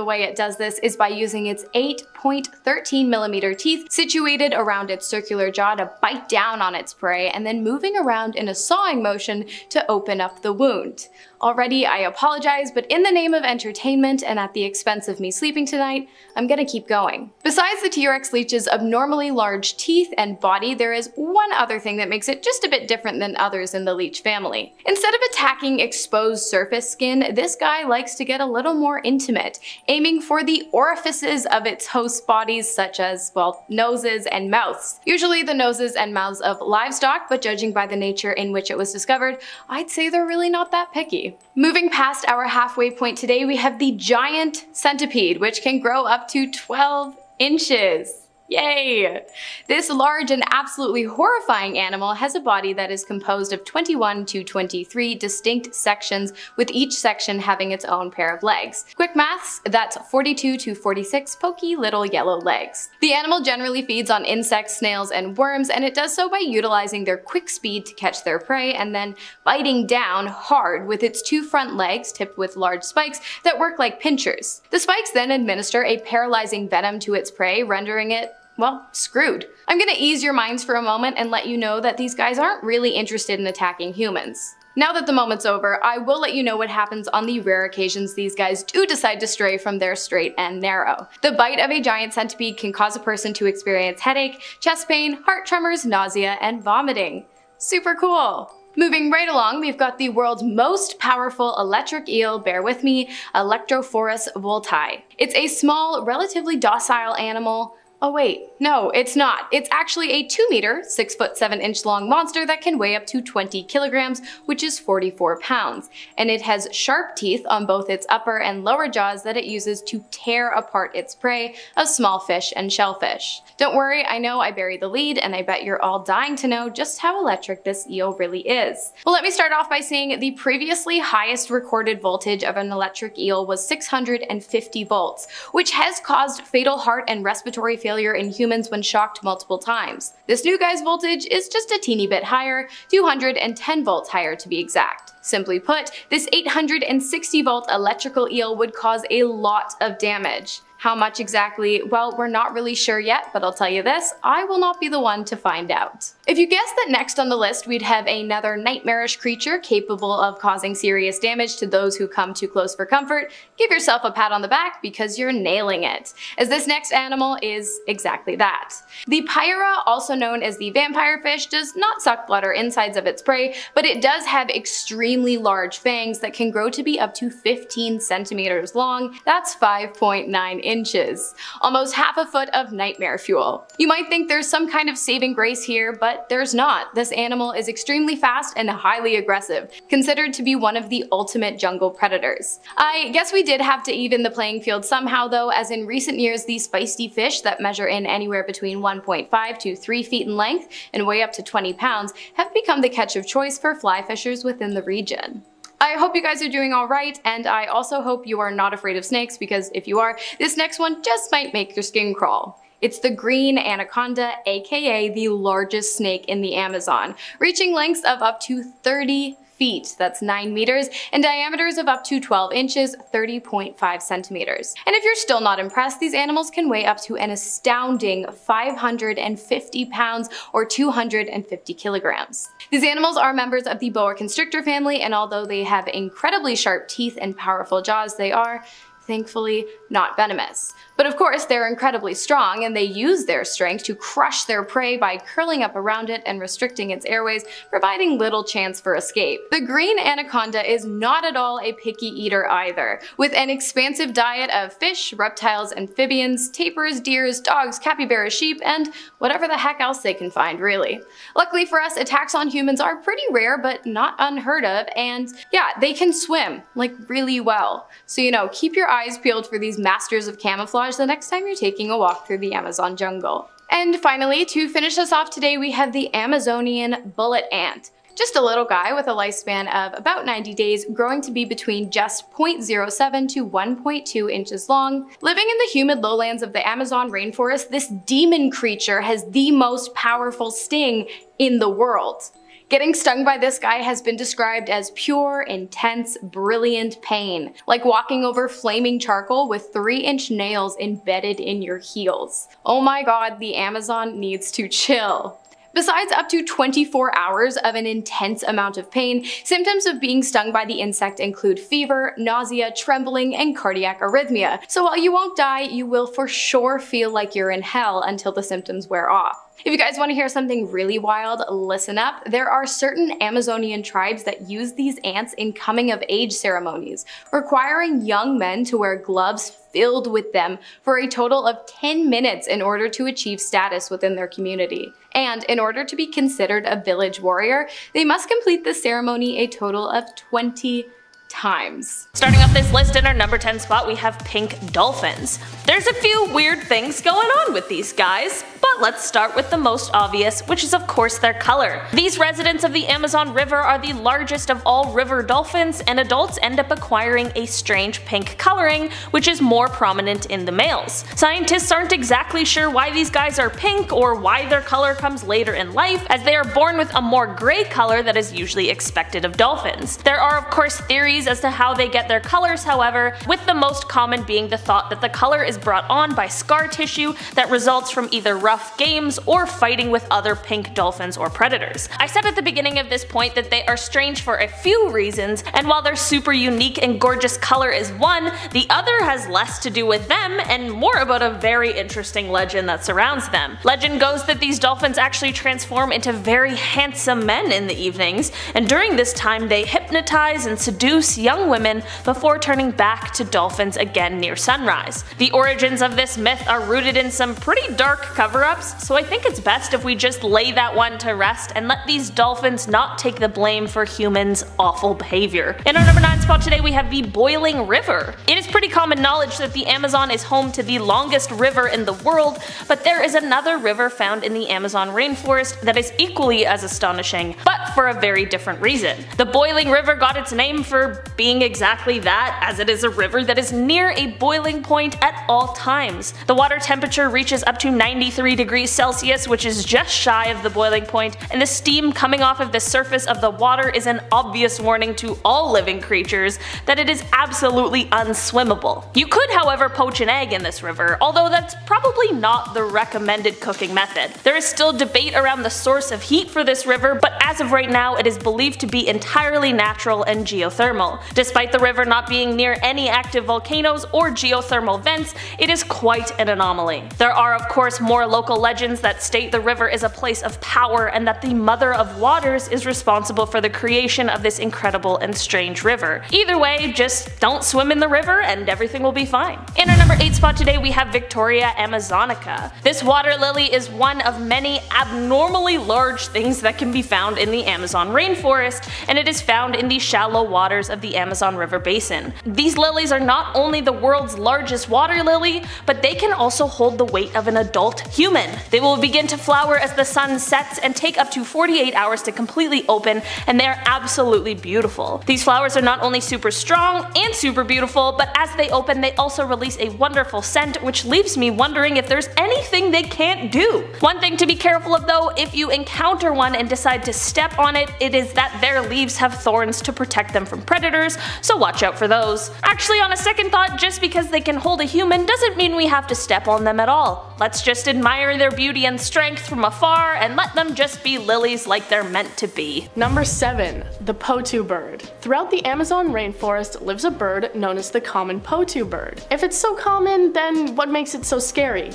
way it does this is by using its 8.13mm teeth situated around its circular jaw to bite down on its prey and then moving around in a sawing motion to open up the wound. Already, I apologize, but in the name of entertainment and at the expense of me sleeping tonight, I'm gonna keep going. Besides the T-Rex leech's abnormally large teeth and body, there is one other thing that makes it just a bit different than others in the leech family. Instead of attacking exposed surface skin, this guy likes to get a little more intimate, aiming for the orifices of its host's bodies such as, well, noses and mouths. Usually the noses and mouths of livestock, but judging by the nature in which it was discovered, I'd say they're really not that picky. Moving past our halfway point today, we have the giant centipede, which can grow up to 12 inches. Yay! This large and absolutely horrifying animal has a body that is composed of 21 to 23 distinct sections, with each section having its own pair of legs. Quick maths, that's 42 to 46 pokey little yellow legs. The animal generally feeds on insects, snails, and worms, and it does so by utilizing their quick speed to catch their prey and then biting down hard with its 2 front legs tipped with large spikes that work like pinchers. The spikes then administer a paralyzing venom to its prey, rendering it, well, screwed. I'm gonna ease your minds for a moment and let you know that these guys aren't really interested in attacking humans. Now that the moment's over, I will let you know what happens on the rare occasions these guys do decide to stray from their straight and narrow. The bite of a giant centipede can cause a person to experience headache, chest pain, heart tremors, nausea, and vomiting. Super cool. Moving right along, we've got the world's most powerful electric eel, bear with me, Electrophorus voltai. It's a small, relatively docile animal. Oh wait, no, it's not. It's actually a 2-meter, 6'7" long monster that can weigh up to 20 kilograms, which is 44 pounds. And it has sharp teeth on both its upper and lower jaws that it uses to tear apart its prey of small fish and shellfish. Don't worry, I know I buried the lead, and I bet you're all dying to know just how electric this eel really is. Well, let me start off by saying the previously highest recorded voltage of an electric eel was 650 volts, which has caused fatal heart and respiratory failure in humans when shocked multiple times. This new guy's voltage is just a teeny bit higher, 210 volts higher to be exact. Simply put, this 860 volt electrical eel would cause a lot of damage. How much exactly? Well, we're not really sure yet, but I'll tell you this, I will not be the one to find out. If you guessed that next on the list we'd have another nightmarish creature capable of causing serious damage to those who come too close for comfort, give yourself a pat on the back because you're nailing it, as this next animal is exactly that. The Pyra, also known as the vampire fish, does not suck blood or insides of its prey, but it does have extremely large fangs that can grow to be up to 15 centimeters long. That's 5.9 inches. Almost half a foot of nightmare fuel. You might think there's some kind of saving grace here, but there's not. This animal is extremely fast and highly aggressive, considered to be one of the ultimate jungle predators. I guess we did have to even the playing field somehow though, as in recent years these feisty fish that measure in anywhere between 1.5 to 3 feet in length and weigh up to 20 pounds have become the catch of choice for fly fishers within the region. I hope you guys are doing all right, and I also hope you are not afraid of snakes, because if you are, this next one just might make your skin crawl. It's the green anaconda, aka the largest snake in the Amazon, reaching lengths of up to 30 feet, that's 9 meters, and diameters of up to 12 inches, 30.5 centimeters. And if you're still not impressed, these animals can weigh up to an astounding 550 pounds or 250 kilograms. These animals are members of the boa constrictor family, and although they have incredibly sharp teeth and powerful jaws, they are thankfully not venomous. But of course, they're incredibly strong, and they use their strength to crush their prey by curling up around it and restricting its airways, providing little chance for escape. The green anaconda is not at all a picky eater either. With an expansive diet of fish, reptiles, amphibians, tapirs, deers, dogs, capybaras, sheep, and whatever the heck else they can find, really. Luckily for us, attacks on humans are pretty rare, but not unheard of, and yeah, they can swim, like, really well. So, you know, keep your eyes peeled for these masters of camouflage the next time you're taking a walk through the Amazon jungle. And finally, to finish us off today, we have the Amazonian bullet ant. Just a little guy with a lifespan of about 90 days, growing to be between just 0.07 to 1.2 inches long. Living in the humid lowlands of the Amazon rainforest, this demon creature has the most powerful sting in the world. Getting stung by this guy has been described as pure, intense, brilliant pain, like walking over flaming charcoal with 3-inch nails embedded in your heels. Oh my god, the Amazon needs to chill. Besides up to 24 hours of an intense amount of pain, symptoms of being stung by the insect include fever, nausea, trembling, and cardiac arrhythmia. So while you won't die, you will for sure feel like you're in hell until the symptoms wear off. If you guys want to hear something really wild, listen up. There are certain Amazonian tribes that use these ants in coming-of-age ceremonies, requiring young men to wear gloves filled with them for a total of 10 minutes in order to achieve status within their community. And in order to be considered a village warrior, they must complete the ceremony a total of 20 times. Starting off this list in our number 10 spot, we have pink dolphins. There's a few weird things going on with these guys, but let's start with the most obvious, which is of course their color. These residents of the Amazon River are the largest of all river dolphins, and adults end up acquiring a strange pink coloring, which is more prominent in the males. Scientists aren't exactly sure why these guys are pink or why their color comes later in life, as they are born with a more gray color that is usually expected of dolphins. There are of course theories as to how they get their colors, however, with the most common being the thought that the color is brought on by scar tissue that results from either rough games or fighting with other pink dolphins or predators. I said at the beginning of this point that they are strange for a few reasons, and while their super unique and gorgeous color is one, the other has less to do with them and more about a very interesting legend that surrounds them. Legend goes that these dolphins actually transform into very handsome men in the evenings, and during this time they hypnotize and seduce young women before turning back to dolphins again near sunrise. The origins of this myth are rooted in some pretty dark cover-ups, so I think it's best if we just lay that one to rest and let these dolphins not take the blame for humans' awful behavior. In our number 9 spot today, we have the boiling river. It is pretty common knowledge that the Amazon is home to the longest river in the world, but there is another river found in the Amazon rainforest that is equally as astonishing, but for a very different reason. The boiling river got its name for being exactly that, as it is a river that is near a boiling point at all times. The water temperature reaches up to 93 degrees Celsius, which is just shy of the boiling point, and the steam coming off of the surface of the water is an obvious warning to all living creatures that it is absolutely unswimmable. You could, however, poach an egg in this river, although that's probably not the recommended cooking method. There is still debate around the source of heat for this river, but as of right now, it is believed to be entirely natural and geothermal. Despite the river not being near any active volcanoes or geothermal vents, it is quite an anomaly. There are of course more local legends that state the river is a place of power and that the Mother of Waters is responsible for the creation of this incredible and strange river. Either way, just don't swim in the river and everything will be fine. In our number 8 spot today, we have Victoria Amazonica. This water lily is one of many abnormally large things that can be found in the Amazon rainforest, and it is found in the shallow waters of the Amazon River basin. These lilies are not only the world's largest water lily, but they can also hold the weight of an adult human. They will begin to flower as the sun sets and take up to 48 hours to completely open, and they are absolutely beautiful. These flowers are not only super strong and super beautiful, but as they open they also release a wonderful scent, which leaves me wondering if there's anything they can't do. One thing to be careful of though, if you encounter one and decide to step on it, it is that their leaves have thorns to protect them from predators, so watch out for those. Actually, on a second thought, just because they can hold a human doesn't mean we have to step on them at all. Let's just admire their beauty and strength from afar and let them just be lilies like they're meant to be. Number 7, the potu bird. Throughout the Amazon rainforest lives a bird known as the common potu bird. If it's so common, then what makes it so scary?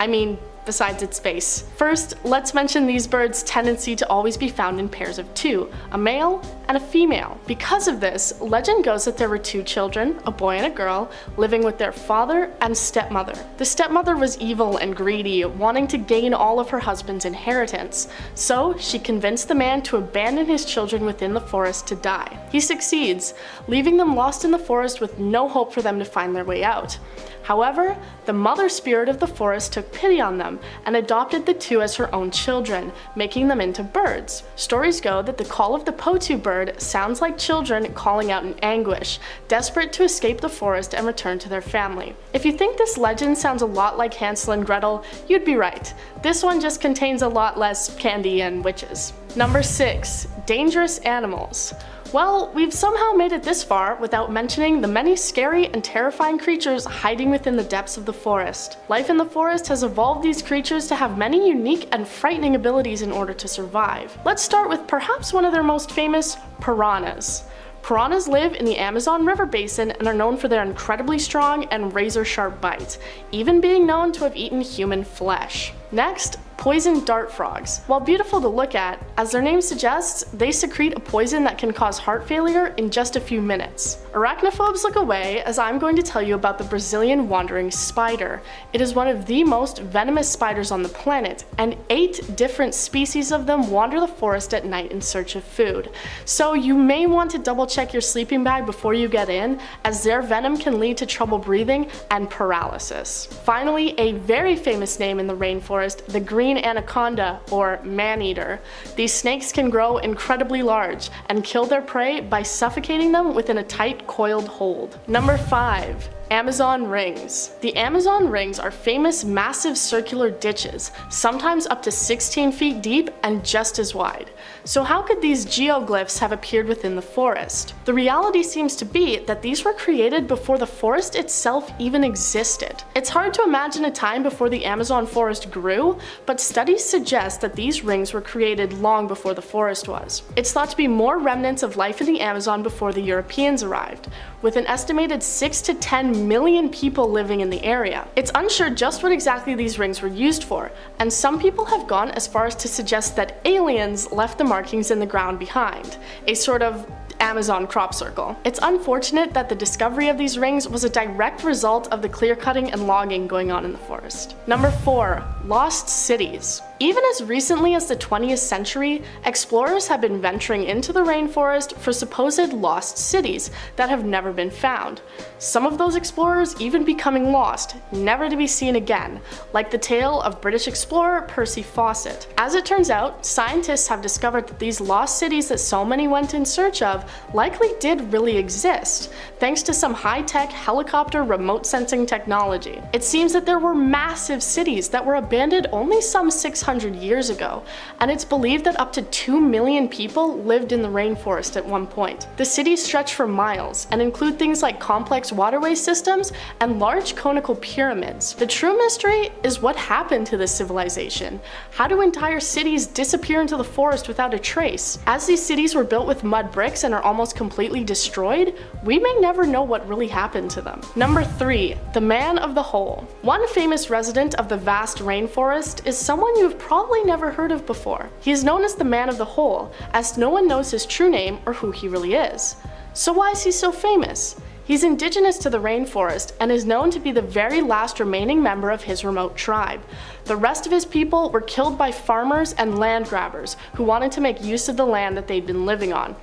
I mean, besides its face. First, let's mention these birds' tendency to always be found in pairs of two, a male and a female. Because of this, legend goes that there were two children, a boy and a girl, living with their father and stepmother. The stepmother was evil and greedy, wanting to gain all of her husband's inheritance, so she convinced the man to abandon his children within the forest to die. He succeeds, leaving them lost in the forest with no hope for them to find their way out. However, the mother spirit of the forest took pity on them and adopted the two as her own children, making them into birds. Stories go that the call of the potu bird sounds like children calling out in anguish, desperate to escape the forest and return to their family. If you think this legend sounds a lot like Hansel and Gretel, you'd be right. This one just contains a lot less candy and witches. Number 6, dangerous animals. Well, we've somehow made it this far without mentioning the many scary and terrifying creatures hiding within the depths of the forest. Life in the forest has evolved these creatures to have many unique and frightening abilities in order to survive. Let's start with perhaps one of their most famous, piranhas. Piranhas live in the Amazon River basin and are known for their incredibly strong and razor-sharp bites, even being known to have eaten human flesh. Next, poison dart frogs. While beautiful to look at, as their name suggests, they secrete a poison that can cause heart failure in just a few minutes. Arachnophobes look away, as I'm going to tell you about the Brazilian wandering spider. It is one of the most venomous spiders on the planet, and 8 different species of them wander the forest at night in search of food. So you may want to double check your sleeping bag before you get in, as their venom can lead to trouble breathing and paralysis. Finally, a very famous name in the rainforest, the green anaconda, or man-eater. These snakes can grow incredibly large and kill their prey by suffocating them within a tight coiled hold. Number 5. Amazon rings. The Amazon rings are famous massive circular ditches, sometimes up to 16 feet deep and just as wide. So how could these geoglyphs have appeared within the forest? The reality seems to be that these were created before the forest itself even existed. It's hard to imagine a time before the Amazon forest grew, but studies suggest that these rings were created long before the forest was. It's thought to be more remnants of life in the Amazon before the Europeans arrived, with an estimated 6 to 10 million people living in the area. It's unsure just what exactly these rings were used for, and some people have gone as far as to suggest that aliens left the markings in the ground behind, a sort of Amazon crop circle. It's unfortunate that the discovery of these rings was a direct result of the clear-cutting and logging going on in the forest. Number 4, lost cities. Even as recently as the 20th century, explorers have been venturing into the rainforest for supposed lost cities that have never been found. Some of those explorers even becoming lost, never to be seen again, like the tale of British explorer Percy Fawcett. As it turns out, scientists have discovered that these lost cities that so many went in search of likely did really exist, thanks to some high-tech helicopter remote sensing technology. It seems that there were massive cities that were abandoned only some 600 years ago, and it's believed that up to 2 million people lived in the rainforest at one point. The cities stretch for miles and include things like complex waterway systems and large conical pyramids. The true mystery is what happened to this civilization. How do entire cities disappear into the forest without a trace? As these cities were built with mud bricks and are almost completely destroyed, we may never know what really happened to them. Number 3, the man of the hole. One famous resident of the vast rainforest is someone you've probably never heard of before. He is known as the Man of the Hole, as no one knows his true name or who he really is. So why is he so famous? He's indigenous to the rainforest and is known to be the very last remaining member of his remote tribe. The rest of his people were killed by farmers and land grabbers who wanted to make use of the land that they'd been living on.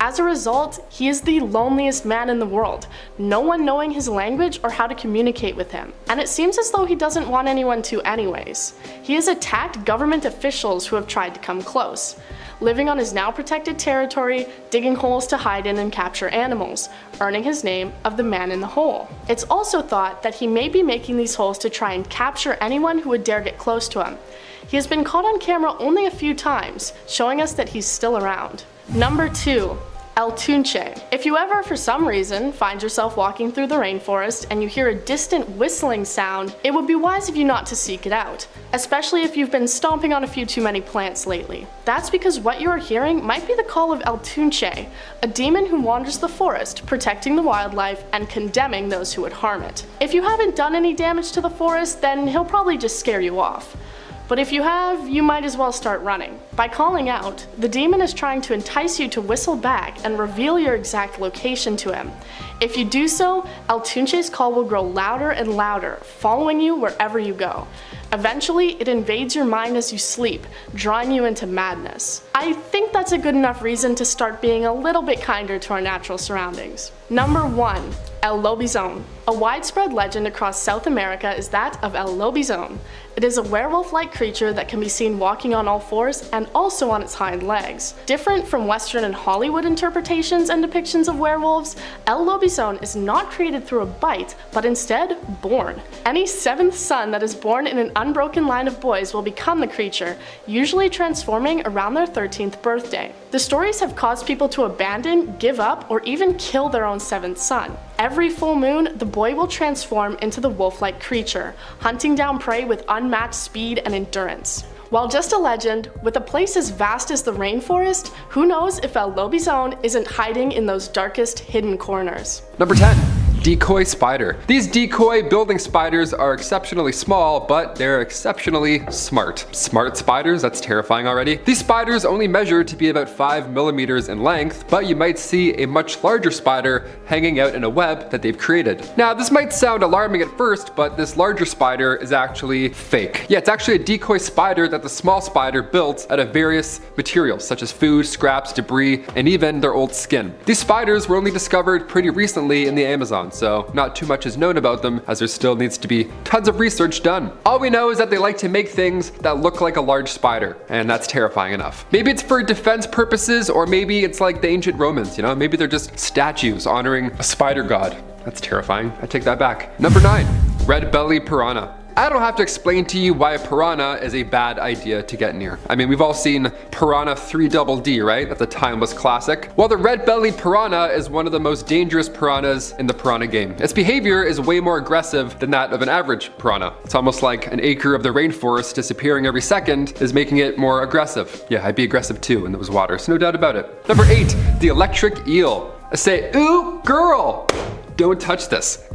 As a result, he is the loneliest man in the world, no one knowing his language or how to communicate with him. And it seems as though he doesn't want anyone to anyways. He has attacked government officials who have tried to come close, living on his now protected territory, digging holes to hide in and capture animals, earning his name of the Man in the Hole. It's also thought that he may be making these holes to try and capture anyone who would dare get close to him. He has been caught on camera only a few times, showing us that he's still around. Number 2. El Tunche. If you ever, for some reason, find yourself walking through the rainforest and you hear a distant whistling sound, it would be wise of you not to seek it out, especially if you've been stomping on a few too many plants lately. That's because what you are hearing might be the call of El Tunche, a demon who wanders the forest, protecting the wildlife and condemning those who would harm it. If you haven't done any damage to the forest, then he'll probably just scare you off. But if you have, you might as well start running. By calling out, the demon is trying to entice you to whistle back and reveal your exact location to him. If you do so, El Tunche's call will grow louder and louder, following you wherever you go. Eventually, it invades your mind as you sleep, drawing you into madness. I think that's a good enough reason to start being a little bit kinder to our natural surroundings. Number 1. El Lobizón. A widespread legend across South America is that of El Lobizón. It is a werewolf-like creature that can be seen walking on all fours and also on its hind legs. Different from Western and Hollywood interpretations and depictions of werewolves, El Lobizón is not created through a bite, but instead born. Any 7th son that is born in an unbroken line of boys will become the creature, usually transforming around their 13th birthday. The stories have caused people to abandon, give up, or even kill their own 7th son. Every full moon, the boy will transform into the wolf-like creature, hunting down prey with unmatched speed and endurance. While just a legend, with a place as vast as the rainforest, who knows if El Lobizón isn't hiding in those darkest, hidden corners. Number 10. Decoy spider. These decoy building spiders are exceptionally small, but they're exceptionally smart. Smart spiders? That's terrifying already. These spiders only measure to be about 5 millimeters in length, but you might see a much larger spider hanging out in a web that they've created. Now, this might sound alarming at first, but this larger spider is actually fake. Yeah, it's actually a decoy spider that the small spider built out of various materials, such as food, scraps, debris, and even their old skin. These spiders were only discovered pretty recently in the Amazon, so not too much is known about them, as there still needs to be tons of research done. All we know is that they like to make things that look like a large spider, and that's terrifying enough. Maybe it's for defense purposes, or maybe it's like the ancient Romans, you know? Maybe they're just statues honoring a spider god. That's terrifying. I take that back. Number 9, red-bellied piranha. I don't have to explain to you why a piranha is a bad idea to get near. I mean, we've all seen Piranha 3DD, right? That's a timeless classic. Well, the red-bellied piranha is one of the most dangerous piranhas in the piranha game. Its behavior is way more aggressive than that of an average piranha. It's almost like an acre of the rainforest disappearing every second is making it more aggressive. Yeah, I'd be aggressive too in those waters, no doubt about it. Number 8, the electric eel. I say, ooh, girl, don't touch this.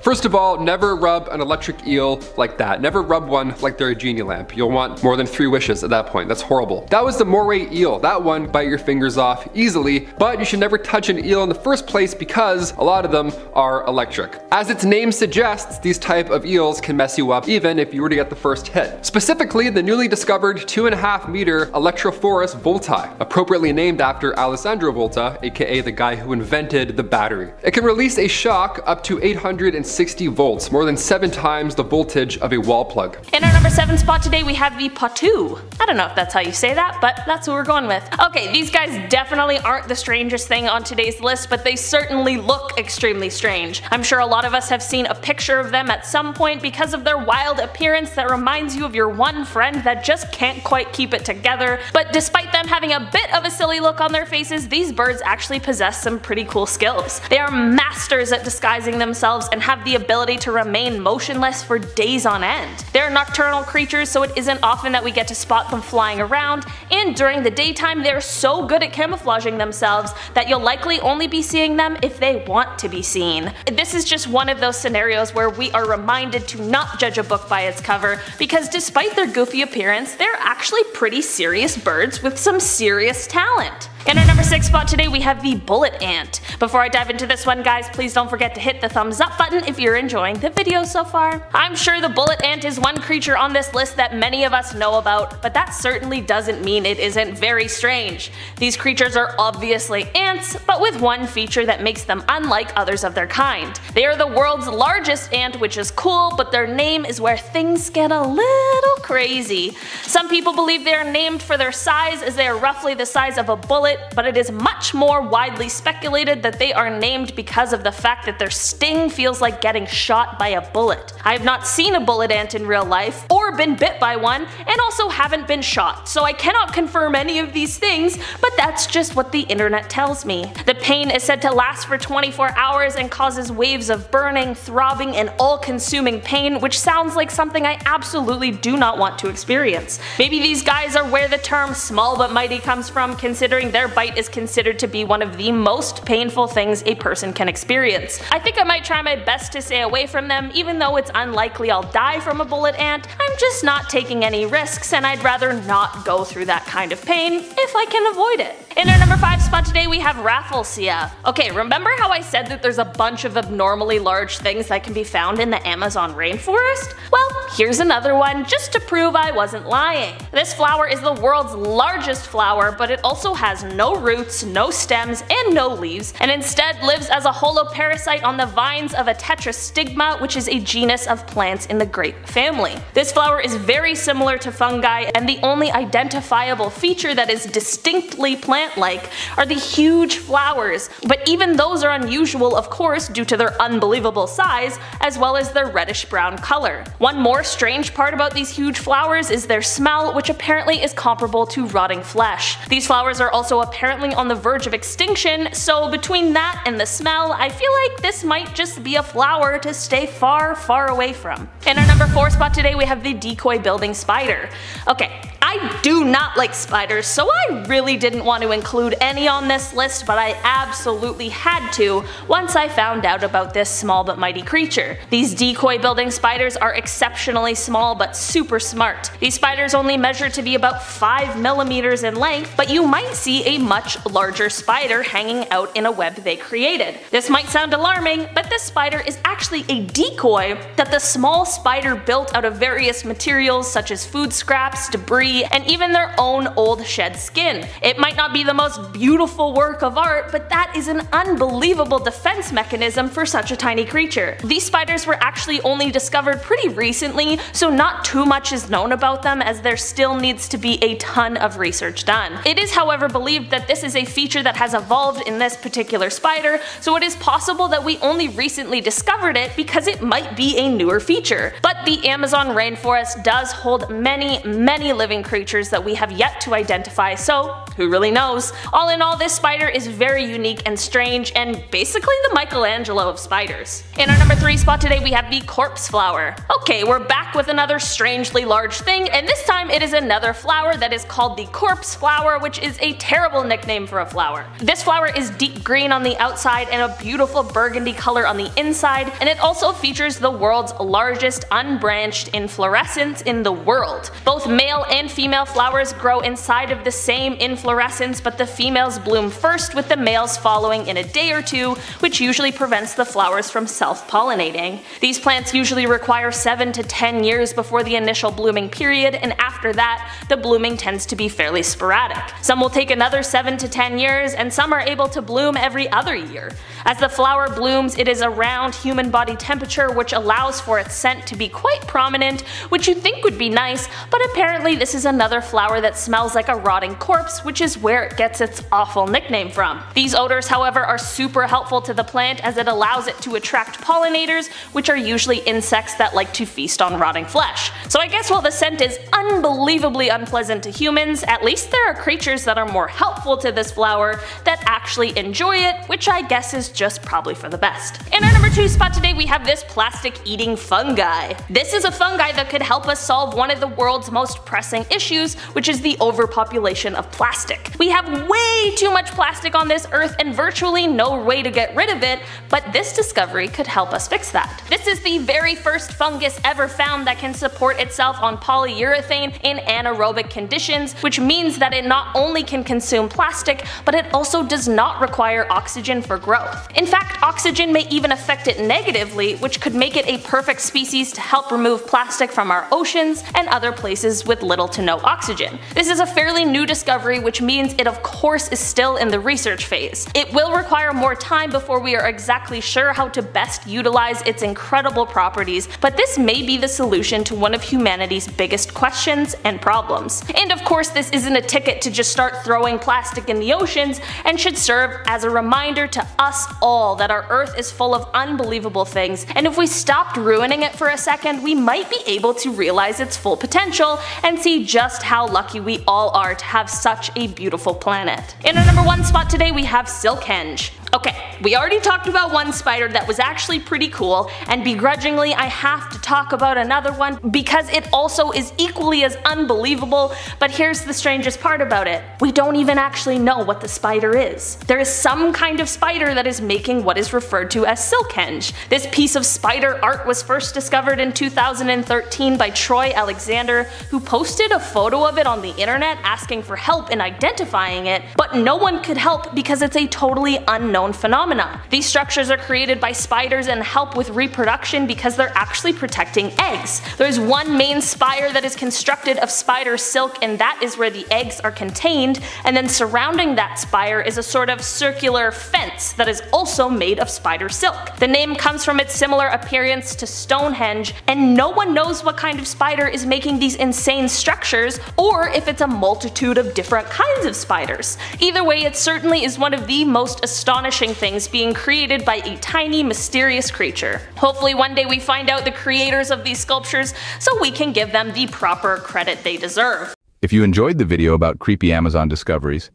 First of all, never rub an electric eel like that. Never rub one like they're a genie lamp. You'll want more than 3 wishes at that point. That's horrible. That was the moray eel. That one bite your fingers off easily, but you should never touch an eel in the first place because a lot of them are electric. As its name suggests, these type of eels can mess you up even if you were to get the first hit. Specifically, the newly discovered 2.5-meter Electrophorus voltai, appropriately named after Alessandro Volta, aka the guy who invented the battery. It can release a shock up to 860 volts, more than 7 times the voltage of a wall plug. In our number 7 spot today, we have the Potu. I don't know if that's how you say that, but that's what we're going with. Okay, these guys definitely aren't the strangest thing on today's list, but they certainly look extremely strange. I'm sure a lot of us have seen a picture of them at some point because of their wild appearance that reminds you of your one friend that just can't quite keep it together. But despite them having a bit of a silly look on their faces, these birds actually possess some pretty cool skills. They are masters at disguising themselves and have the ability to remain motionless for days on end. They're nocturnal creatures, so it isn't often that we get to spot them flying around, and during the daytime they're so good at camouflaging themselves that you'll likely only be seeing them if they want to be seen. This is just one of those scenarios where we are reminded to not judge a book by its cover, because despite their goofy appearance, they're actually pretty serious birds with some serious talent. In our number 6 spot today, we have the bullet ant. Before I dive into this one, guys, please don't forget to hit the thumbs up button if you're enjoying the video so far. I'm sure the bullet ant is one creature on this list that many of us know about, but that certainly doesn't mean it isn't very strange. These creatures are obviously ants, but with one feature that makes them unlike others of their kind. They are the world's largest ant, which is cool, but their name is where things get a little crazy. Some people believe they are named for their size, as they are roughly the size of a bullet, it, but it is much more widely speculated that they are named because of the fact that their sting feels like getting shot by a bullet. I have not seen a bullet ant in real life, or been bit by one, and also haven't been shot, so I cannot confirm any of these things, but that's just what the internet tells me. The pain is said to last for 24 hours and causes waves of burning, throbbing, and all-consuming pain, which sounds like something I absolutely do not want to experience. Maybe these guys are where the term small but mighty comes from, considering their bite is considered to be one of the most painful things a person can experience. I think I might try my best to stay away from them, even though it's unlikely I'll die from a bullet ant. I'm just not taking any risks, and I'd rather not go through that kind of pain if I can avoid it. In our number 5 spot today we have Rafflesia. Okay, remember how I said that there's a bunch of abnormally large things that can be found in the Amazon rainforest? Well, here's another one just to prove I wasn't lying. This flower is the world's largest flower, but it also has no roots, no stems, and no leaves, and instead lives as a holoparasite on the vines of a tetrastigma, which is a genus of plants in the grape family. This flower is very similar to fungi, and the only identifiable feature that is distinctly plant-like are the huge flowers, but even those are unusual, of course, due to their unbelievable size, as well as their reddish-brown color. One more strange part about these huge flowers is their smell, which apparently is comparable to rotting flesh. These flowers are also apparently on the verge of extinction, so between that and the smell, I feel like this might just be a flower to stay far, far away from. In our number 4 spot today we have the decoy building spider. Okay, I do not like spiders, so I really didn't want to include any on this list, but I absolutely had to once I found out about this small but mighty creature. These decoy building spiders are exceptionally small but super smart. These spiders only measure to be about 5 millimeters in length, but you might see a much larger spider hanging out in a web they created. This might sound alarming, but this spider is actually a decoy that the small spider built out of various materials such as food scraps, debris, and even their own old shed skin. It might not be the most beautiful work of art, but that is an unbelievable defense mechanism for such a tiny creature. These spiders were actually only discovered pretty recently, so not too much is known about them, as there still needs to be a ton of research done. It is, however, believed that this is a feature that has evolved in this particular spider, so it is possible that we only recently discovered it because it might be a newer feature. But the Amazon rainforest does hold many, many living creatures that we have yet to identify, so who really knows? All in all, this spider is very unique and strange, and basically the Michelangelo of spiders. In our number 3 spot today we have the corpse flower. Okay, we're back with another strangely large thing, and this time it is another flower that is called the corpse flower, which is a terrible nickname for a flower. This flower is deep green on the outside and a beautiful burgundy color on the inside, and it also features the world's largest unbranched inflorescence in the world. Both male and female flowers grow inside of the same inflorescence, but the females bloom first, with the males following in a day or two, which usually prevents the flowers from self-pollinating. These plants usually require 7 to 10 years before the initial blooming period, and after that, the blooming tends to be fairly sporadic. Some will take another 7 to 10 years, and some are able to bloom every other year. As the flower blooms, it is around human body temperature, which allows for its scent to be quite prominent, which you think would be nice, but apparently this is another flower that smells like a rotting corpse, which is where it gets its awful nickname from. These odors, however, are super helpful to the plant, as it allows it to attract pollinators, which are usually insects that like to feast on rotting flesh. So I guess while the scent is unbelievably unpleasant to humans, at least there are creatures that are more helpful to this flower that actually enjoy it, which I guess is just probably for the best. In our number 2 spot today we have this plastic-eating fungi. This is a fungi that could help us solve one of the world's most pressing issues, which is the overpopulation of plastic. We have way too much plastic on this earth and virtually no way to get rid of it, but this discovery could help us fix that. This is the very first fungus ever found that can support itself on polyurethane in anaerobic conditions, which means that it not only can consume plastic, but it also does not require oxygen for growth. In fact, oxygen may even affect it negatively, which could make it a perfect species to help remove plastic from our oceans and other places with little to no oxygen. This is a fairly new discovery, which means it of course is still in the research phase. It will require more time before we are exactly sure how to best utilize its incredible properties, but this may be the solution to one of humanity's biggest questions and problems. And of course this isn't a ticket to just start throwing plastic in the oceans, and should serve as a reminder to us all that our Earth is full of unbelievable things, and if we stopped ruining it for a second, we might be able to realize its full potential and see just how lucky we all are to have such a beautiful planet. In our number 1 spot today we have Silkenge. Okay, we already talked about one spider that was actually pretty cool, and begrudgingly I have to talk about another one because it also is equally as unbelievable, but here's the strangest part about it. We don't even actually know what the spider is. There is some kind of spider that is making what is referred to as Silkenge. This piece of spider art was first discovered in 2013 by Troy Alexander, who posted a photo of it on the internet asking for help in identifying it, but no one could help because it's a totally unknown phenomena. These structures are created by spiders and help with reproduction because they're actually protecting eggs. There's one main spire that is constructed of spider silk, and that is where the eggs are contained, and then surrounding that spire is a sort of circular fence that is also made of spider silk. The name comes from its similar appearance to Stonehenge, and no one knows what kind of spider is making these insane structures, or if it's a multitude of different kinds of spiders. Either way, it certainly is one of the most astonishing things being created by a tiny, mysterious creature. Hopefully one day we find out the creators of these sculptures so we can give them the proper credit they deserve. If you enjoyed the video about creepy Amazon discoveries,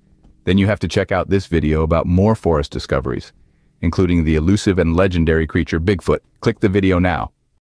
then you have to check out this video about more forest discoveries, including the elusive and legendary creature Bigfoot. Click the video now.